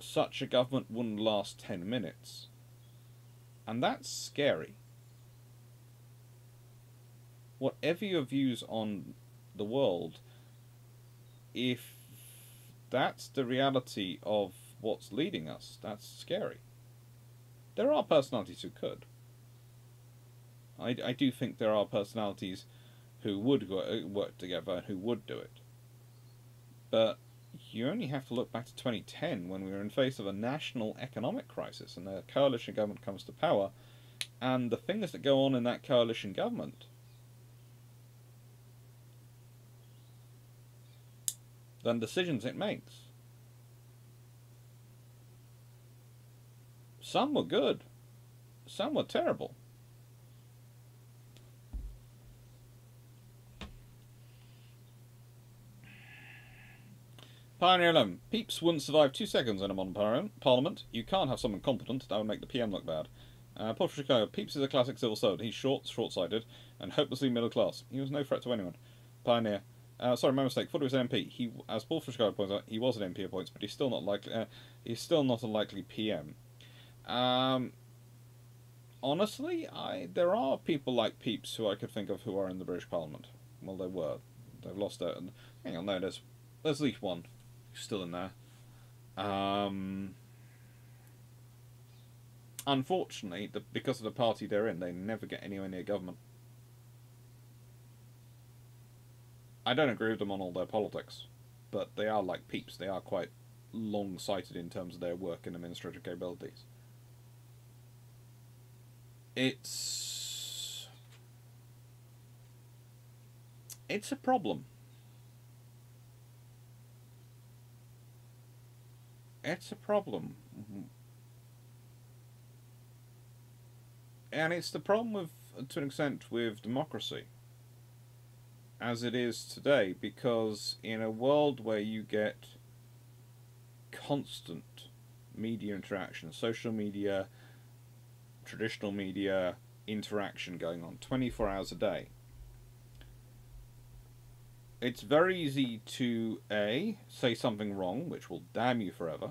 such a government wouldn't last 10 minutes. And that's scary. Whatever your views on the world, if that's the reality of what's leading us, that's scary. There are personalities who could. I do think there are personalities who would work together and who would do it. But you only have to look back to 2010 when we were in face of a national economic crisis and the coalition government comes to power, and the things that go on in that coalition government. Then decisions it makes. Some were good, some were terrible. Pioneer alone. Peeps wouldn't survive 2 seconds in a modern parliament. You can't have someone competent, that would make the PM look bad. Port of Chicago. Peeps is a classic civil servant. He's short-sighted, and hopelessly middle class. He was no threat to anyone. Pioneer. Sorry, my mistake. Ford was an MP. He, as Port of Chicago points out, he was an MP at points, but he's still not a likely PM. Honestly, there are people like Pepys who I could think of who are in the British Parliament. Well, they were. They've lost out. Hang on, no, there's at least one still in there. Unfortunately, because of the party they're in, they never get anywhere near government. I don't agree with them on all their politics, but they are like Pepys. They are quite long-sighted in terms of their work and administrative capabilities. It's a problem. It's a problem. And it's the problem with, to an extent, with democracy as it is today, because in a world where you get constant media interaction, social media, traditional media interaction going on 24 hours a day, it's very easy to A, say something wrong, which will damn you forever,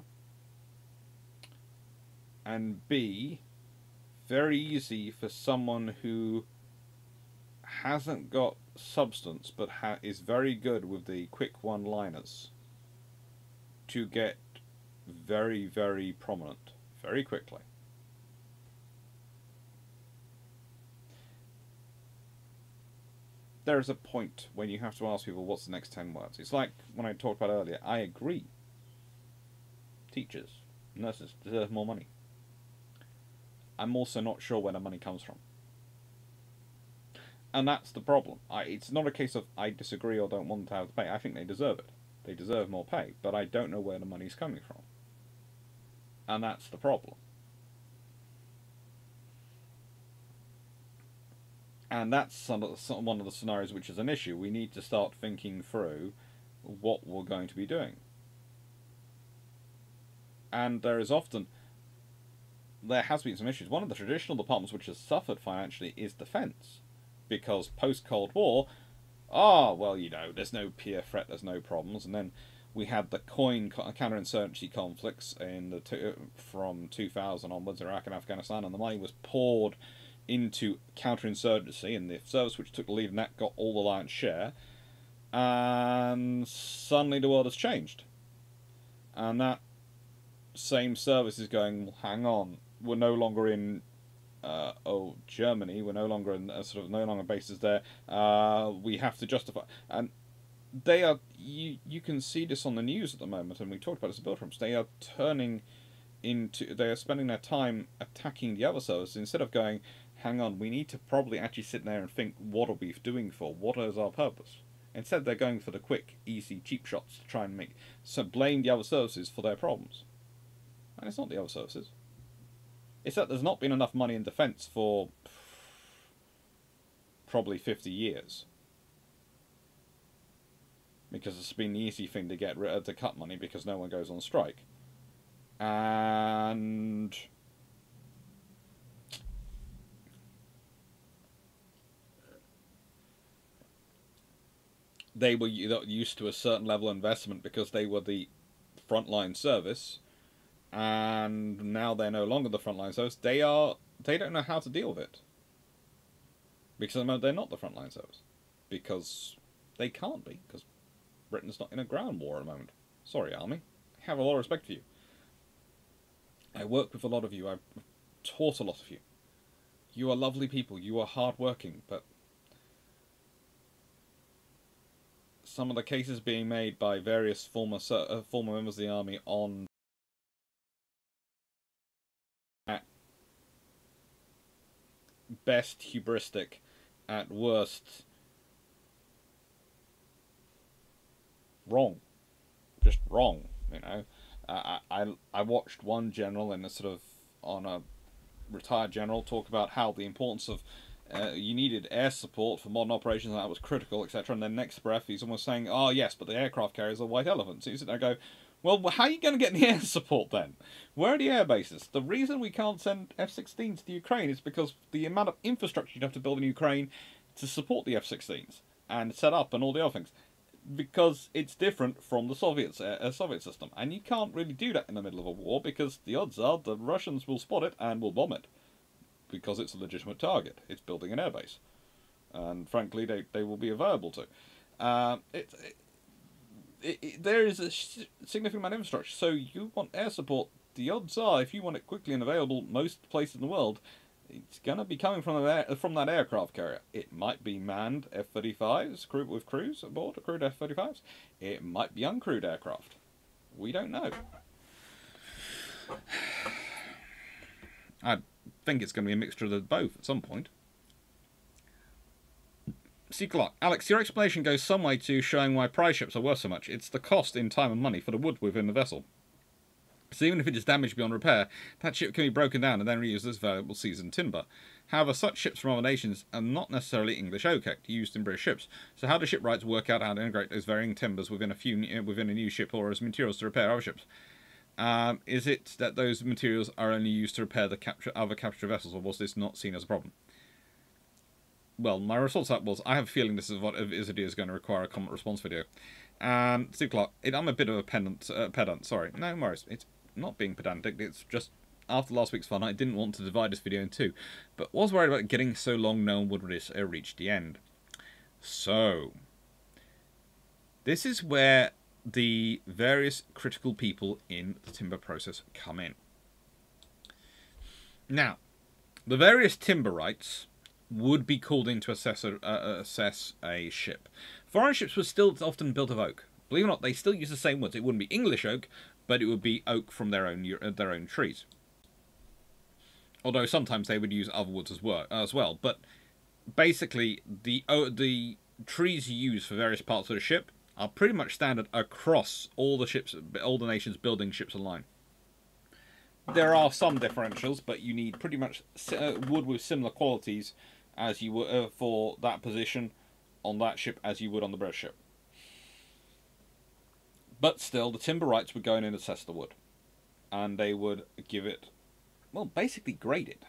and B, very easy for someone who hasn't got substance but is very good with the quick one-liners to get very, very prominent very quickly. There is a point when you have to ask people, what's the next 10 words? It's like when I talked about earlier. I agree. Teachers, nurses deserve more money. I'm also not sure where the money comes from. And that's the problem. It's not a case of I disagree or don't want to have the pay. I think they deserve it. They deserve more pay. But I don't know where the money's coming from. And that's the problem. And that's one of the scenarios which is an issue. We need to start thinking through what we're going to be doing. And there has been some issues. One of the traditional departments which has suffered financially is defence. Because post-Cold War, there's no peer threat, there's no problems. And then we had the counterinsurgency conflicts in the from 2000 onwards, Iraq and Afghanistan, and the money was poured into counterinsurgency, and the service which took the lead in that got all the lion's share, and suddenly the world has changed. And that same service is going, well, hang on, we're no longer in Germany, we're no longer in no longer bases there, we have to justify. And they are, you can see this on the news at the moment, and we talked about this in build rooms. They are they are spending their time attacking the other services instead of going, hang on, we need to probably actually sit there and think, what are we doing for? What is our purpose? Instead, they're going for the quick, easy, cheap shots to try and blame the other services for their problems. And it's not the other services. It's that there's not been enough money in defence for probably 50 years. Because it's been the easy thing to get rid of, to cut money, because no one goes on strike. And they were used to a certain level of investment because they were the frontline service, and now they're no longer the frontline service. They don't know how to deal with it, because at the moment they're not the frontline service, because they can't be, because Britain's not in a ground war at the moment. Sorry, Army. I have a lot of respect for you. I work with a lot of you, I've taught a lot of you. You are lovely people, you are hard-working, but some of the cases being made by various former members of the Army on at best hubristic, at worst wrong. Just wrong, you know. I watched one general on a retired general talk about how the importance of you needed air support for modern operations and that was critical, etc. And then next breath he's almost saying, oh yes, but the aircraft carriers are white elephants. So you sit there and go, well, how are you going to get the air support then? Where are the air bases? The reason we can't send F-16s to Ukraine is because the amount of infrastructure you'd have to build in Ukraine to support the F-16s and set up and all the other things. Because it's different from the Soviet system. And you can't really do that in the middle of a war, because the odds are the Russians will spot it and will bomb it. Because it's a legitimate target. It's building an airbase. And frankly, they will be available to. There is a significant amount of infrastructure. So you want air support. The odds are, if you want it quickly and available most places in the world, it's going to be coming from that aircraft carrier. It might be manned F-35s with crews aboard, crewed F-35s. It might be uncrewed aircraft. We don't know. I think it's going to be a mixture of the both at some point. C. Clark. Alex, your explanation goes some way to showing why prize ships are worth so much. It's the cost in time and money for the wood within the vessel. So even if it is damaged beyond repair, that ship can be broken down and then reused as valuable seasoned timber. However, such ships from other nations are not necessarily English oak-act used in British ships. So how do shipwrights work out how to integrate those varying timbers within a new ship or as materials to repair other ships? Is it that those materials are only used to repair the other captured vessels, or was this not seen as a problem? Well, my response to that was, I have a feeling this is what Isidia is going to require a comment response video. Steve Clark, I'm a bit of a pedant, sorry. No worries, it's not being pedantic, it's just after last week's fun I didn't want to divide this video in two, but was worried about getting so long no one would reach the end. So, this is where the various critical people in the timber process come in. Now, the various timber rights would be called in to assess a ship. Foreign ships were still often built of oak. Believe it or not, they still use the same woods. It wouldn't be English oak, but it would be oak from their own trees. Although sometimes they would use other woods as well. But basically, the trees used for various parts of the ship are pretty much standard across all the ships, all the nations building ships online. There are some differentials, but you need pretty much wood with similar qualities as you would for that position on that ship as you would on the British ship. But still, the timber rights would go in and assess the wood. And they would give it, well, basically grade it.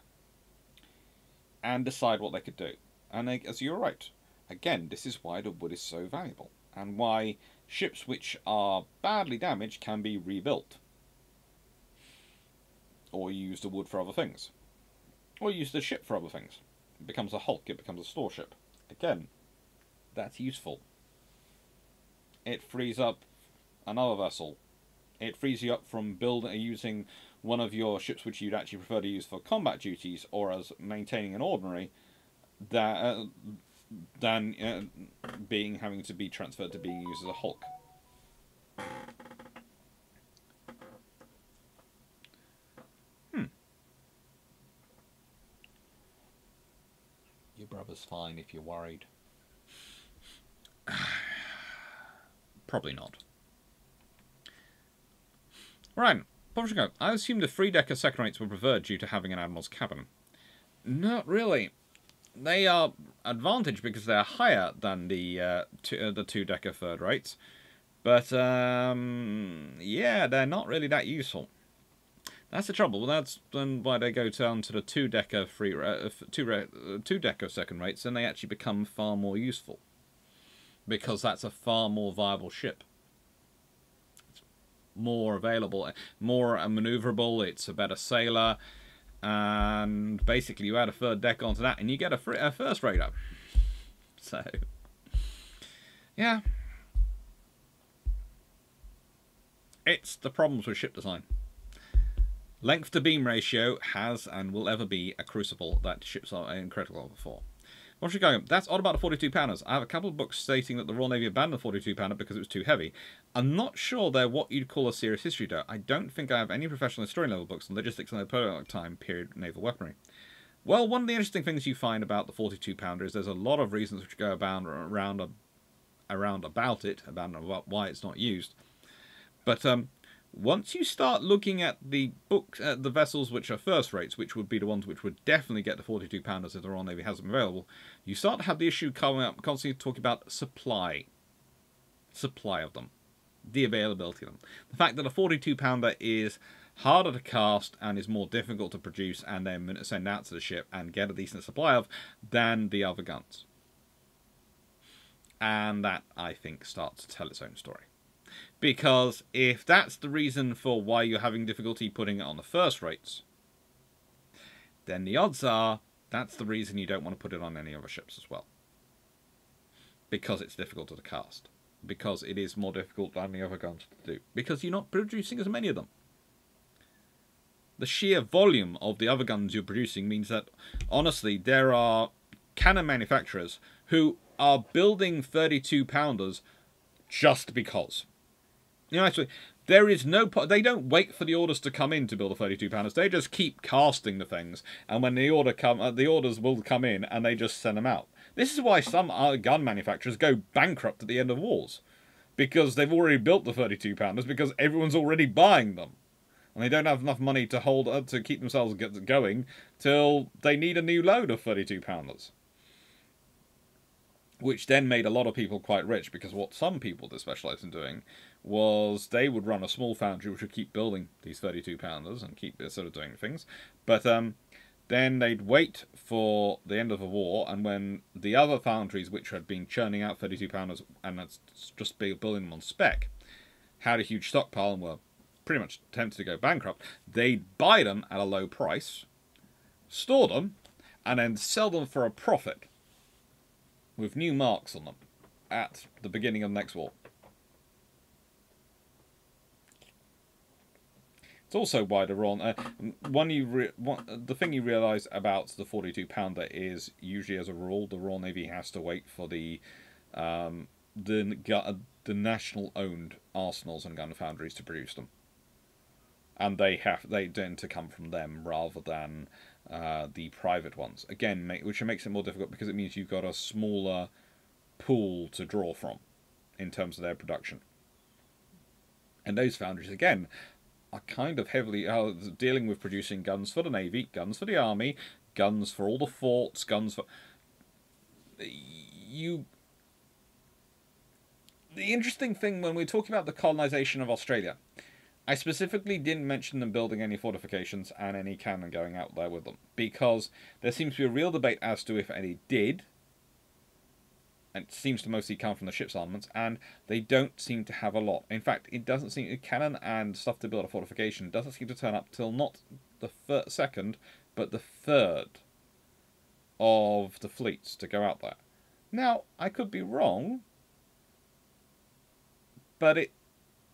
And decide what they could do. And they, as you're right, again, this is why the wood is so valuable. And why ships which are badly damaged can be rebuilt. Or you use the wood for other things. Or you use the ship for other things. It becomes a hulk, it becomes a store ship. Again, that's useful. It frees up another vessel. It frees you up from using one of your ships which you'd actually prefer to use for combat duties or as maintaining an ordinary than having to be transferred to being used as a hulk. Your brother's fine if you're worried. Probably not. Right, Popchico, I assume the three-decker second rates were preferred due to having an admiral's cabin. Not really. They are advantaged because they're higher than the two-decker third rates. But, yeah, they're not really that useful. That's the trouble. That's why they go down to the two-decker second rates, and they actually become far more useful. Because that's a far more viable ship. It's more available, more manoeuvrable, it's a better sailor. And basically you add a third deck onto that and you get a first raider. So, yeah. It's the problems with ship design. Length to beam ratio has and will ever be a crucible that ships are incredible for. That's odd about the 42-pounders. I have a couple of books stating that the Royal Navy abandoned the 42-pounder because it was too heavy. I'm not sure they're what you'd call a serious history, though. I don't think I have any professional historian-level books on logistics and Napoleonic time period naval weaponry. Well, one of the interesting things you find about the 42-pounder is there's a lot of reasons which go about why it's not used. But once you start looking at the books, the vessels which are first rates, which would be the ones which would definitely get the 42-pounders if the Royal Navy has them available, you start to have the issue coming up constantly talking about supply of them, the availability of them. The fact that a 42-pounder is harder to cast and is more difficult to produce and then send out to the ship and get a decent supply of than the other guns. And that, I think, starts to tell its own story. Because if that's the reason for why you're having difficulty putting it on the first rates, then the odds are that's the reason you don't want to put it on any other ships as well. Because it's difficult to cast. Because it is more difficult than the other guns to do. Because you're not producing as many of them. The sheer volume of the other guns you're producing means that, honestly, there are cannon manufacturers who are building 32-pounders just because. You know, actually, there is no... They don't wait for the orders to come in to build the 32-pounders. They just keep casting the things. And when the orders will come in, and they just send them out. This is why some gun manufacturers go bankrupt at the end of wars. Because they've already built the 32-pounders, because everyone's already buying them. And they don't have enough money to hold up, to keep themselves going, till they need a new load of 32-pounders. Which then made a lot of people quite rich, because what some people that specialised in doing was they would run a small foundry which would keep building these 32-pounders and keep sort of doing things. But then they'd wait for the end of the war, and when the other foundries which had been churning out 32-pounders and that's just building them on spec had a huge stockpile and were pretty much tempted to go bankrupt, they'd buy them at a low price, store them, and then sell them for a profit with new marks on them at the beginning of the next war. It's also wider on the thing you realise about the 42-pounder is usually, as a rule, the Royal Navy has to wait for the national-owned arsenals and gun foundries to produce them. And they tend to come from them rather than the private ones. Again, which makes it more difficult because it means you've got a smaller pool to draw from in terms of their production. And those foundries, again, are kind of heavily dealing with producing guns for the Navy, guns for the Army, guns for all the forts, guns for... The interesting thing when we're talking about the colonisation of Australia... I specifically didn't mention them building any fortifications and any cannon going out there with them, because there seems to be a real debate as to if any did, and it seems to mostly come from the ship's armaments, and they don't seem to have a lot. In fact, it doesn't seem... Cannon and stuff to build a fortification doesn't seem to turn up till not the second, but the third of the fleets to go out there. Now, I could be wrong, but it...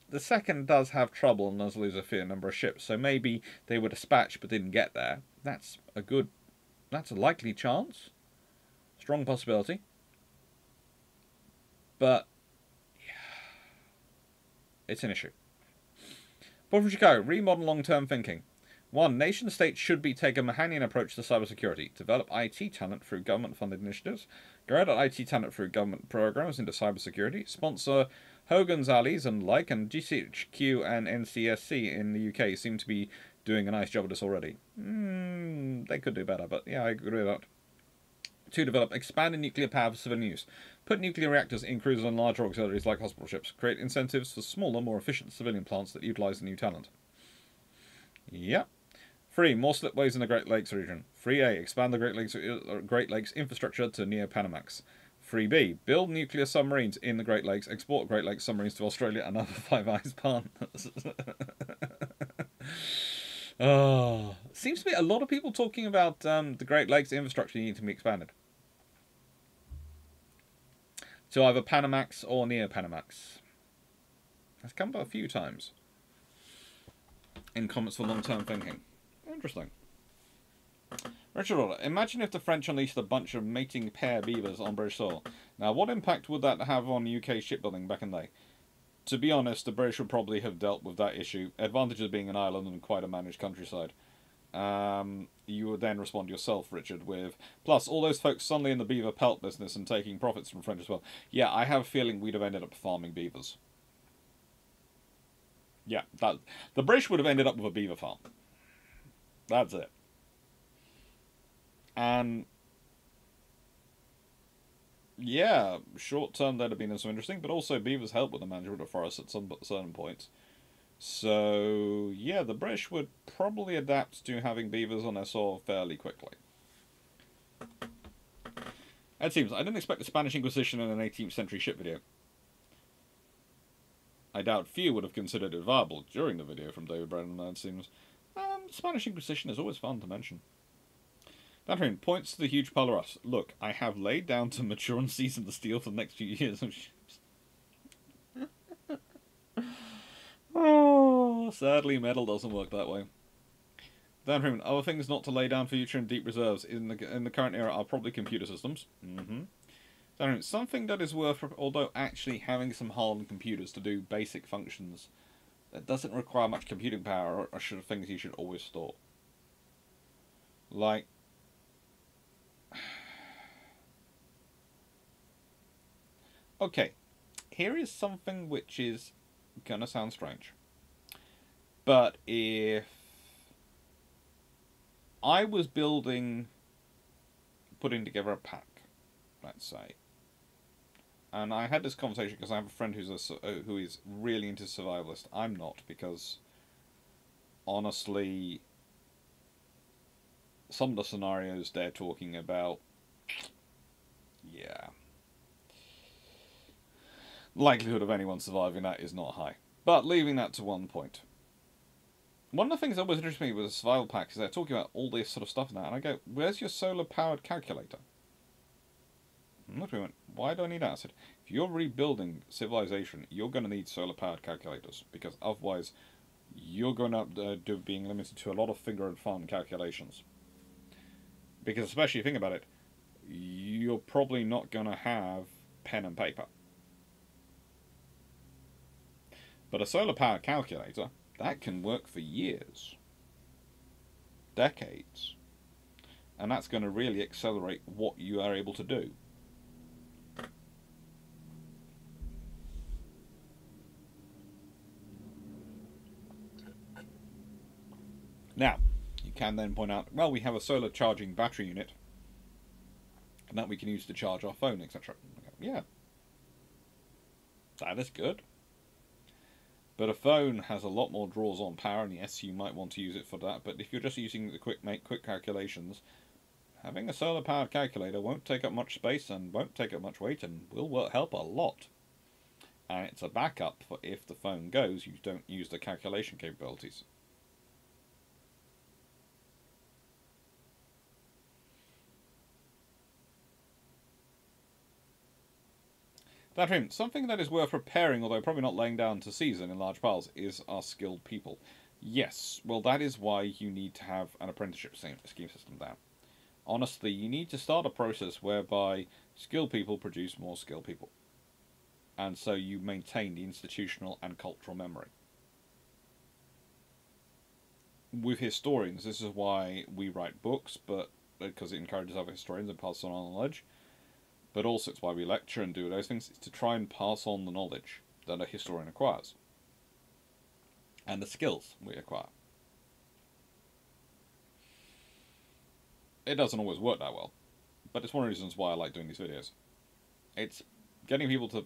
The second does have trouble and does lose a fair number of ships, so maybe they were dispatched but didn't get there. That's a likely chance. Strong possibility. But yeah, it's an issue. Paul from Chicago, remodern long-term thinking. 1. Nation-states should be taking a Mahanian approach to cybersecurity. Develop IT talent through government-funded initiatives. Grow out IT talent through government programs into cybersecurity. Sponsor Hogan's, Ali's and like, and GCHQ and NCSC in the UK seem to be doing a nice job of this already. They could do better, but yeah, I agree with that. 2. Develop expanded nuclear power for civilian use. Put nuclear reactors in cruisers and larger auxiliaries like hospital ships. Create incentives for smaller, more efficient civilian plants that utilise the new talent. Yep. 3. More slipways in the Great Lakes region. 3A. Expand the Great Lakes infrastructure to Neo-Panamax. 3B. Build nuclear submarines in the Great Lakes. Export Great Lakes submarines to Australia and other Five Eyes partners. Oh, seems to be a lot of people talking about the Great Lakes infrastructure needing to be expanded to either Panamax or Neo-Panamax. That's come up a few times in comments for long-term thinking. Interesting. Richard Order, imagine if the French unleashed a bunch of mating pair beavers on British soil. Now, what impact would that have on UK shipbuilding back in the day? To be honest, the British would probably have dealt with that issue. Advantage of being an island and quite a managed countryside. You would then respond yourself, Richard, with... Plus, all those folks suddenly in the beaver pelt business and taking profits from French as well. Yeah, I have a feeling we'd have ended up farming beavers. Yeah, the British would have ended up with a beaver farm. That's it. And yeah, short term that'd have been some interesting, but also beavers help with the management of forests at some certain points. So yeah, the British would probably adapt to having beavers on their soil fairly quickly. It seems I didn't expect the Spanish Inquisition in an 18th century ship video. I doubt few would have considered it viable during the video from David Brennan. It seems Spanish Inquisition is always fun to mention. Catherine points to the huge pile of rust. Look, I have laid down to mature and season the steel for the next few years. Oh, sadly, metal doesn't work that way. Dan Freeman, other things not to lay down for future and deep reserves in the current era are probably computer systems. So something that is worth, although actually having some hardened computers to do basic functions that doesn't require much computing power are things you should always store. Like, okay, here is something which is gonna sound strange, but if I was putting together a pack, let's say, and I had this conversation because I have a friend who is really into survivalist. I'm not, because honestly, some of the scenarios they're talking about, yeah, likelihood of anyone surviving that is not high. But leaving that to one point. One of the things that always interested me with the survival pack is they're talking about all this sort of stuff now, and I go, where's your solar-powered calculator? And I went, why do I need that? I said, if you're rebuilding civilization, you're going to need solar-powered calculators, because otherwise you're going to be being limited to a lot of finger and thumb calculations. Because especially, think about it, you're probably not going to have pen and paper. But a solar-powered calculator, that can work for years, decades, and that's going to really accelerate what you are able to do. Now, you can then point out, well, we have a solar charging battery unit, and that we can use to charge our phone, etc. Yeah, that is good. But a phone has a lot more draws on power, and yes, you might want to use it for that, but if you're just using the quick calculations, having a solar-powered calculator won't take up much space and won't take up much weight and will help a lot. And it's a backup for if the phone goes, you don't use the calculation capabilities. Something that is worth repairing, although probably not laying down to season in large piles, is our skilled people. Yes, well, that is why you need to have an apprenticeship scheme system down. Honestly, you need to start a process whereby skilled people produce more skilled people. And so you maintain the institutional and cultural memory. With historians, this is why we write books, but because it encourages other historians and passes on our knowledge. But also it's why we lecture and do those things, is to try and pass on the knowledge that a historian acquires. And the skills we acquire. It doesn't always work that well. But it's one of the reasons why I like doing these videos. It's getting people to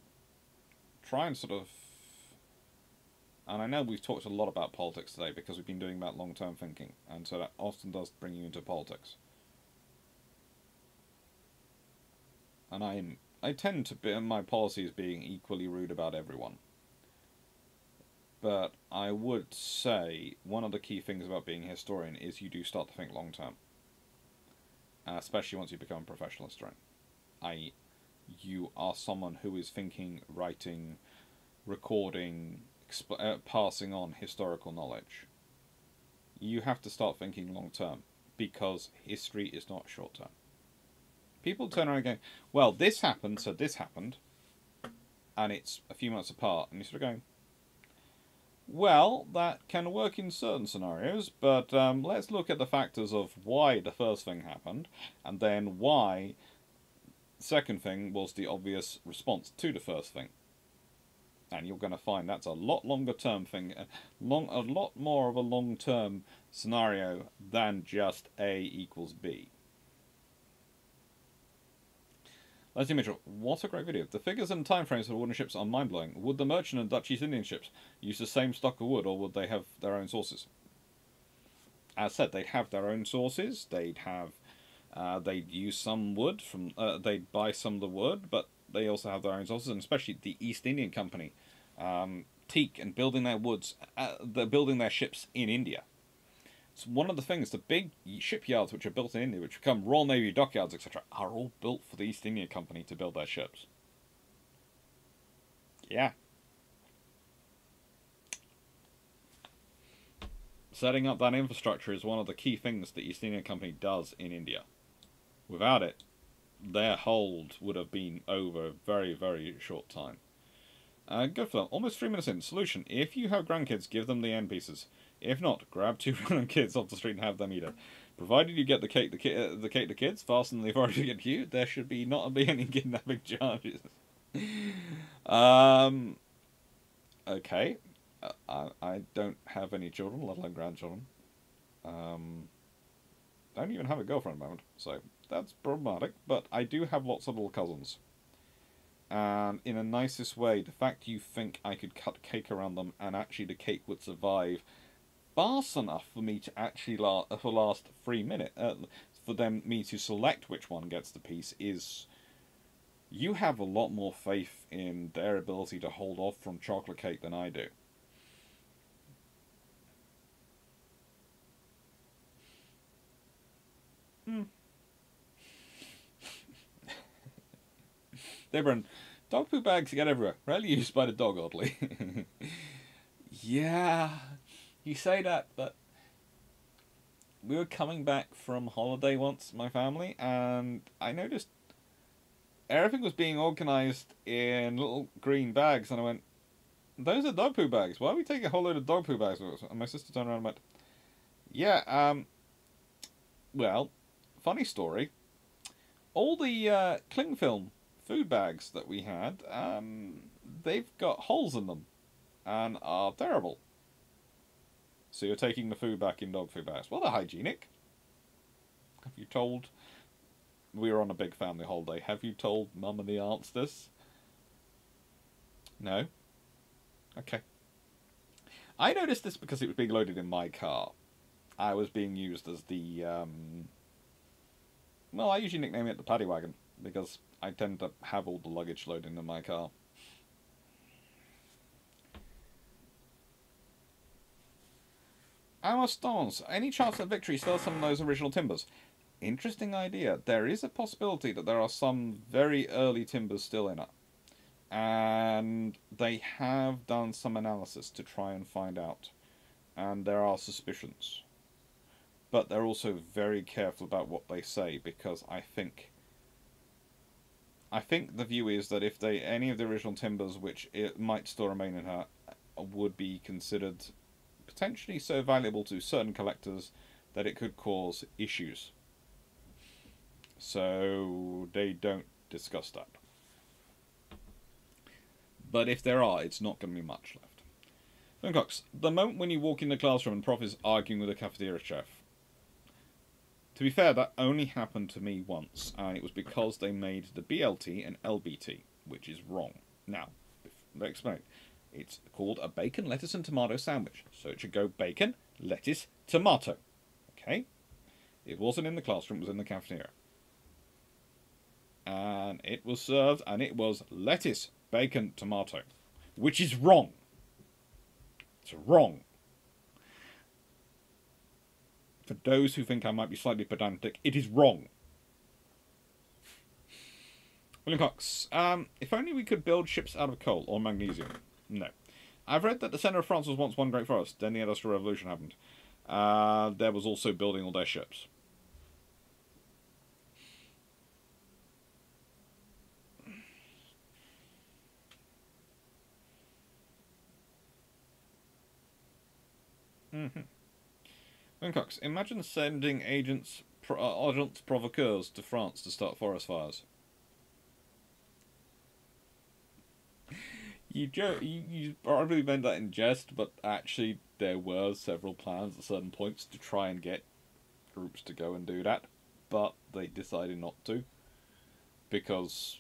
try and sort of... And I know we've talked a lot about politics today because we've been doing about long-term thinking. And so that often does bring you into politics. And I tend to be, my policy is being equally rude about everyone. But I would say one of the key things about being a historian is you do start to think long term. Especially once you become a professional historian. i.e. you are someone who is thinking, writing, recording, passing on historical knowledge. You have to start thinking long term, because history is not short term. People turn around and go, well, this happened, so this happened, and it's a few months apart, and you're sort of going, well, that can work in certain scenarios, but let's look at the factors of why the first thing happened, and then why the second thing was the obvious response to the first thing. And you're going to find that's a lot longer term thing, a lot more of a long term scenario than just A equals B. Leslie Mitchell, what a great video. The figures and timeframes for wooden ships are mind-blowing. Would the merchant and Dutch East Indian ships use the same stock of wood, or would they have their own sources? As said, they'd have their own sources. They'd use some wood from. They'd buy some of the wood, but they also have their own sources, and especially the East Indian Company, teak and building their woods. They're building their ships in India. It's one of the things, the big shipyards which are built in India, which become Royal Navy dockyards, etc., are all built for the East India Company to build their ships. Yeah. Setting up that infrastructure is one of the key things the East India Company does in India. Without it, their hold would have been over a very, very short time. Good for them. Almost 3 minutes in. Solution. If you have grandkids, give them the end pieces. If not, grab two grandkids off the street and have them eat it. Provided you get the cake to kids faster than they've already given you, there should be not be any kidnapping charges. Okay. I don't have any children, let alone grandchildren. I don't even have a girlfriend at the moment, so that's problematic. But I do have lots of little cousins. And in a nicest way, the fact you think I could cut cake around them and actually the cake would survive fast enough for me to actually last 3 minutes, for me to select which one gets the piece is... You have a lot more faith in their ability to hold off from chocolate cake than I do. Debron, dog poo bags get everywhere. Rarely used by the dog, oddly. Yeah, you say that, but we were coming back from holiday once, my family, and I noticed everything was being organised in little green bags, and I went, those are dog poo bags. Why are we taking a whole load of dog poo bags with us? And my sister turned around and went, yeah, well, funny story. All the cling film food bags that we had, they've got holes in them and are terrible. So you're taking the food back in dog food bags. Well, they're hygienic. Have you told... We were on a big family holiday. Have you told Mum and the aunts this? No? Okay. I noticed this because it was being loaded in my car. I was being used as the... Well, I usually nickname it the paddy wagon, because I tend to have all the luggage loaded in my car. Amostance, any chance of victory sells some of those original timbers? Interesting idea. There is a possibility that there are some very early timbers still in it. And they have done some analysis to try and find out. And there are suspicions. But they're also very careful about what they say, because I think the view is that if they any of the original timbers, which it might still remain in her, would be considered potentially so valuable to certain collectors that it could cause issues. So they don't discuss that. But if there are, it's not going to be much left. Cox, the moment when you walk in the classroom and Prof is arguing with a cafeteria chef. To be fair, that only happened to me once, and it was because they made the BLT and LBT, which is wrong. Now, let me explain. It's called a bacon, lettuce and tomato sandwich, so it should go bacon, lettuce, tomato. Okay? It wasn't in the classroom, it was in the cafeteria. And it was served, and it was lettuce, bacon, tomato, which is wrong. It's wrong. For those who think I might be slightly pedantic, it is wrong. William Cox, if only we could build ships out of coal or magnesium. No. I've read that the centre of France was once one great forest, then the Industrial Revolution happened. There was also building all their ships. Wincox, imagine sending agents provocateurs to France to start forest fires. You probably meant that in jest, but actually there were several plans at certain points to try and get groups to go and do that, but they decided not to, because...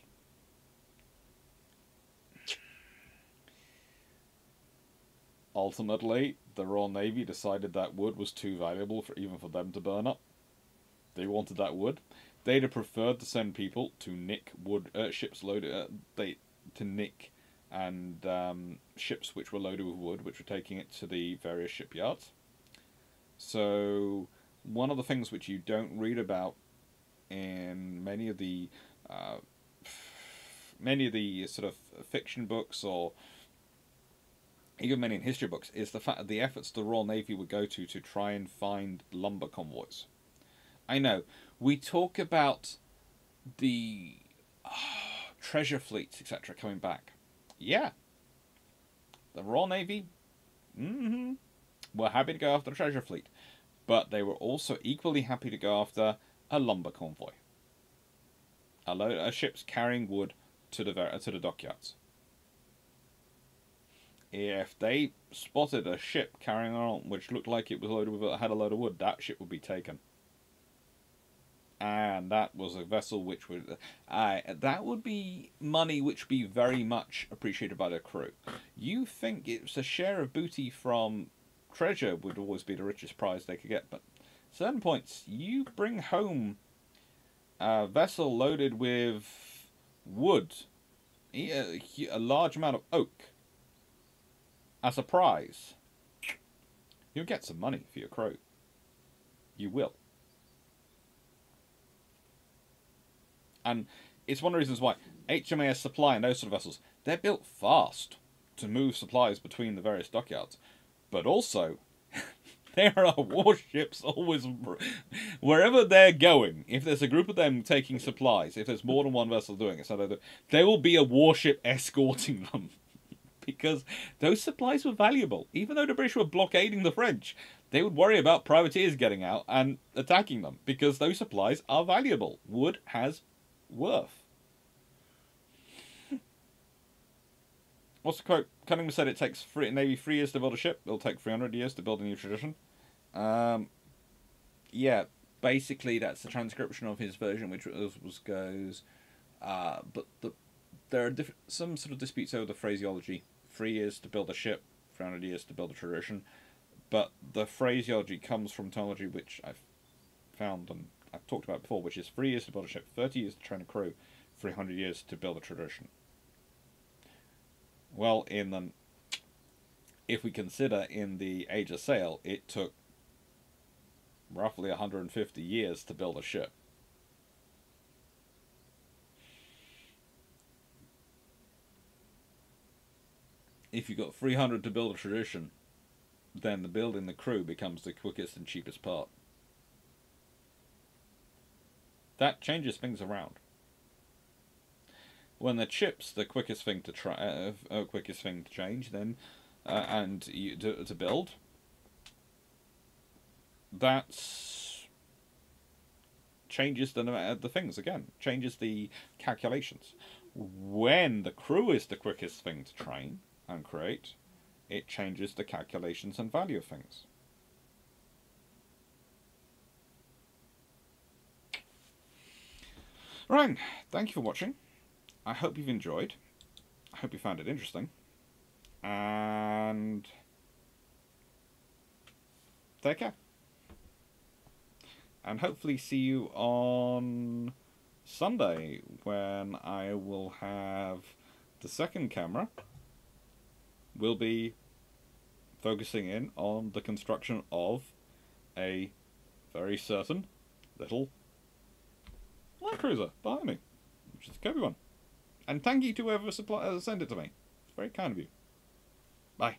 Ultimately, the Royal Navy decided that wood was too valuable for even for them to burn up. They wanted that wood. They'd have preferred to send people to nick wood ships loaded ships which were loaded with wood, which were taking it to the various shipyards. So one of the things which you don't read about in many of the sort of fiction books or even many in history books, is the fact that the efforts the Royal Navy would go to try and find lumber convoys. I know, we talk about the treasure fleets, etc., coming back. Yeah. The Royal Navy were happy to go after the treasure fleet, but they were also equally happy to go after a lumber convoy. A load of ships carrying wood to the dockyards. If they spotted a ship carrying on which looked like it was loaded with, had a load of wood, that ship would be taken. And that was a vessel which would... that would be money which would be very much appreciated by the crew. You think it's a share of booty from treasure would always be the richest prize they could get, but at certain points, you bring home a vessel loaded with wood, a large amount of oak, as a prize. You'll get some money for your crew. You will. And it's one of the reasons why HMAS Supply and those sort of vessels, they're built fast to move supplies between the various dockyards. But also, there are warships always... Wherever they're going, if there's a group of them taking supplies, if there's more than one vessel doing it, so there will be a warship escorting them. Because those supplies were valuable. Even though the British were blockading the French, they would worry about privateers getting out and attacking them. Because those supplies are valuable. Wood has worth. What's the quote? Cunningham said it takes maybe three years to build a ship. It'll take 300 years to build a new tradition. Yeah, basically that's the transcription of his version, which goes... but there are some sort of disputes over the phraseology. 3 years to build a ship, 300 years to build a tradition. But the phraseology comes from terminology which I've found and I've talked about before, which is 3 years to build a ship, 30 years to train a crew, 300 years to build a tradition. Well, in the, if we consider in the Age of Sail, it took roughly 150 years to build a ship. If you got 300 to build a tradition, then the building the crew becomes the quickest and cheapest part. That changes things around. When the ship's the quickest thing to change, then to build, that's changes the things again. Changes the calculations. When the crew is the quickest thing to train and create, it changes the calculations and value of things. Right, thank you for watching. I hope you've enjoyed. I hope you found it interesting. And take care. And hopefully see you on Sunday when I will have the second camera. We'll be focusing in on the construction of a very certain little Land Cruiser behind me, which is a Kirby one. And thank you to whoever sent it to me. It's very kind of you. Bye.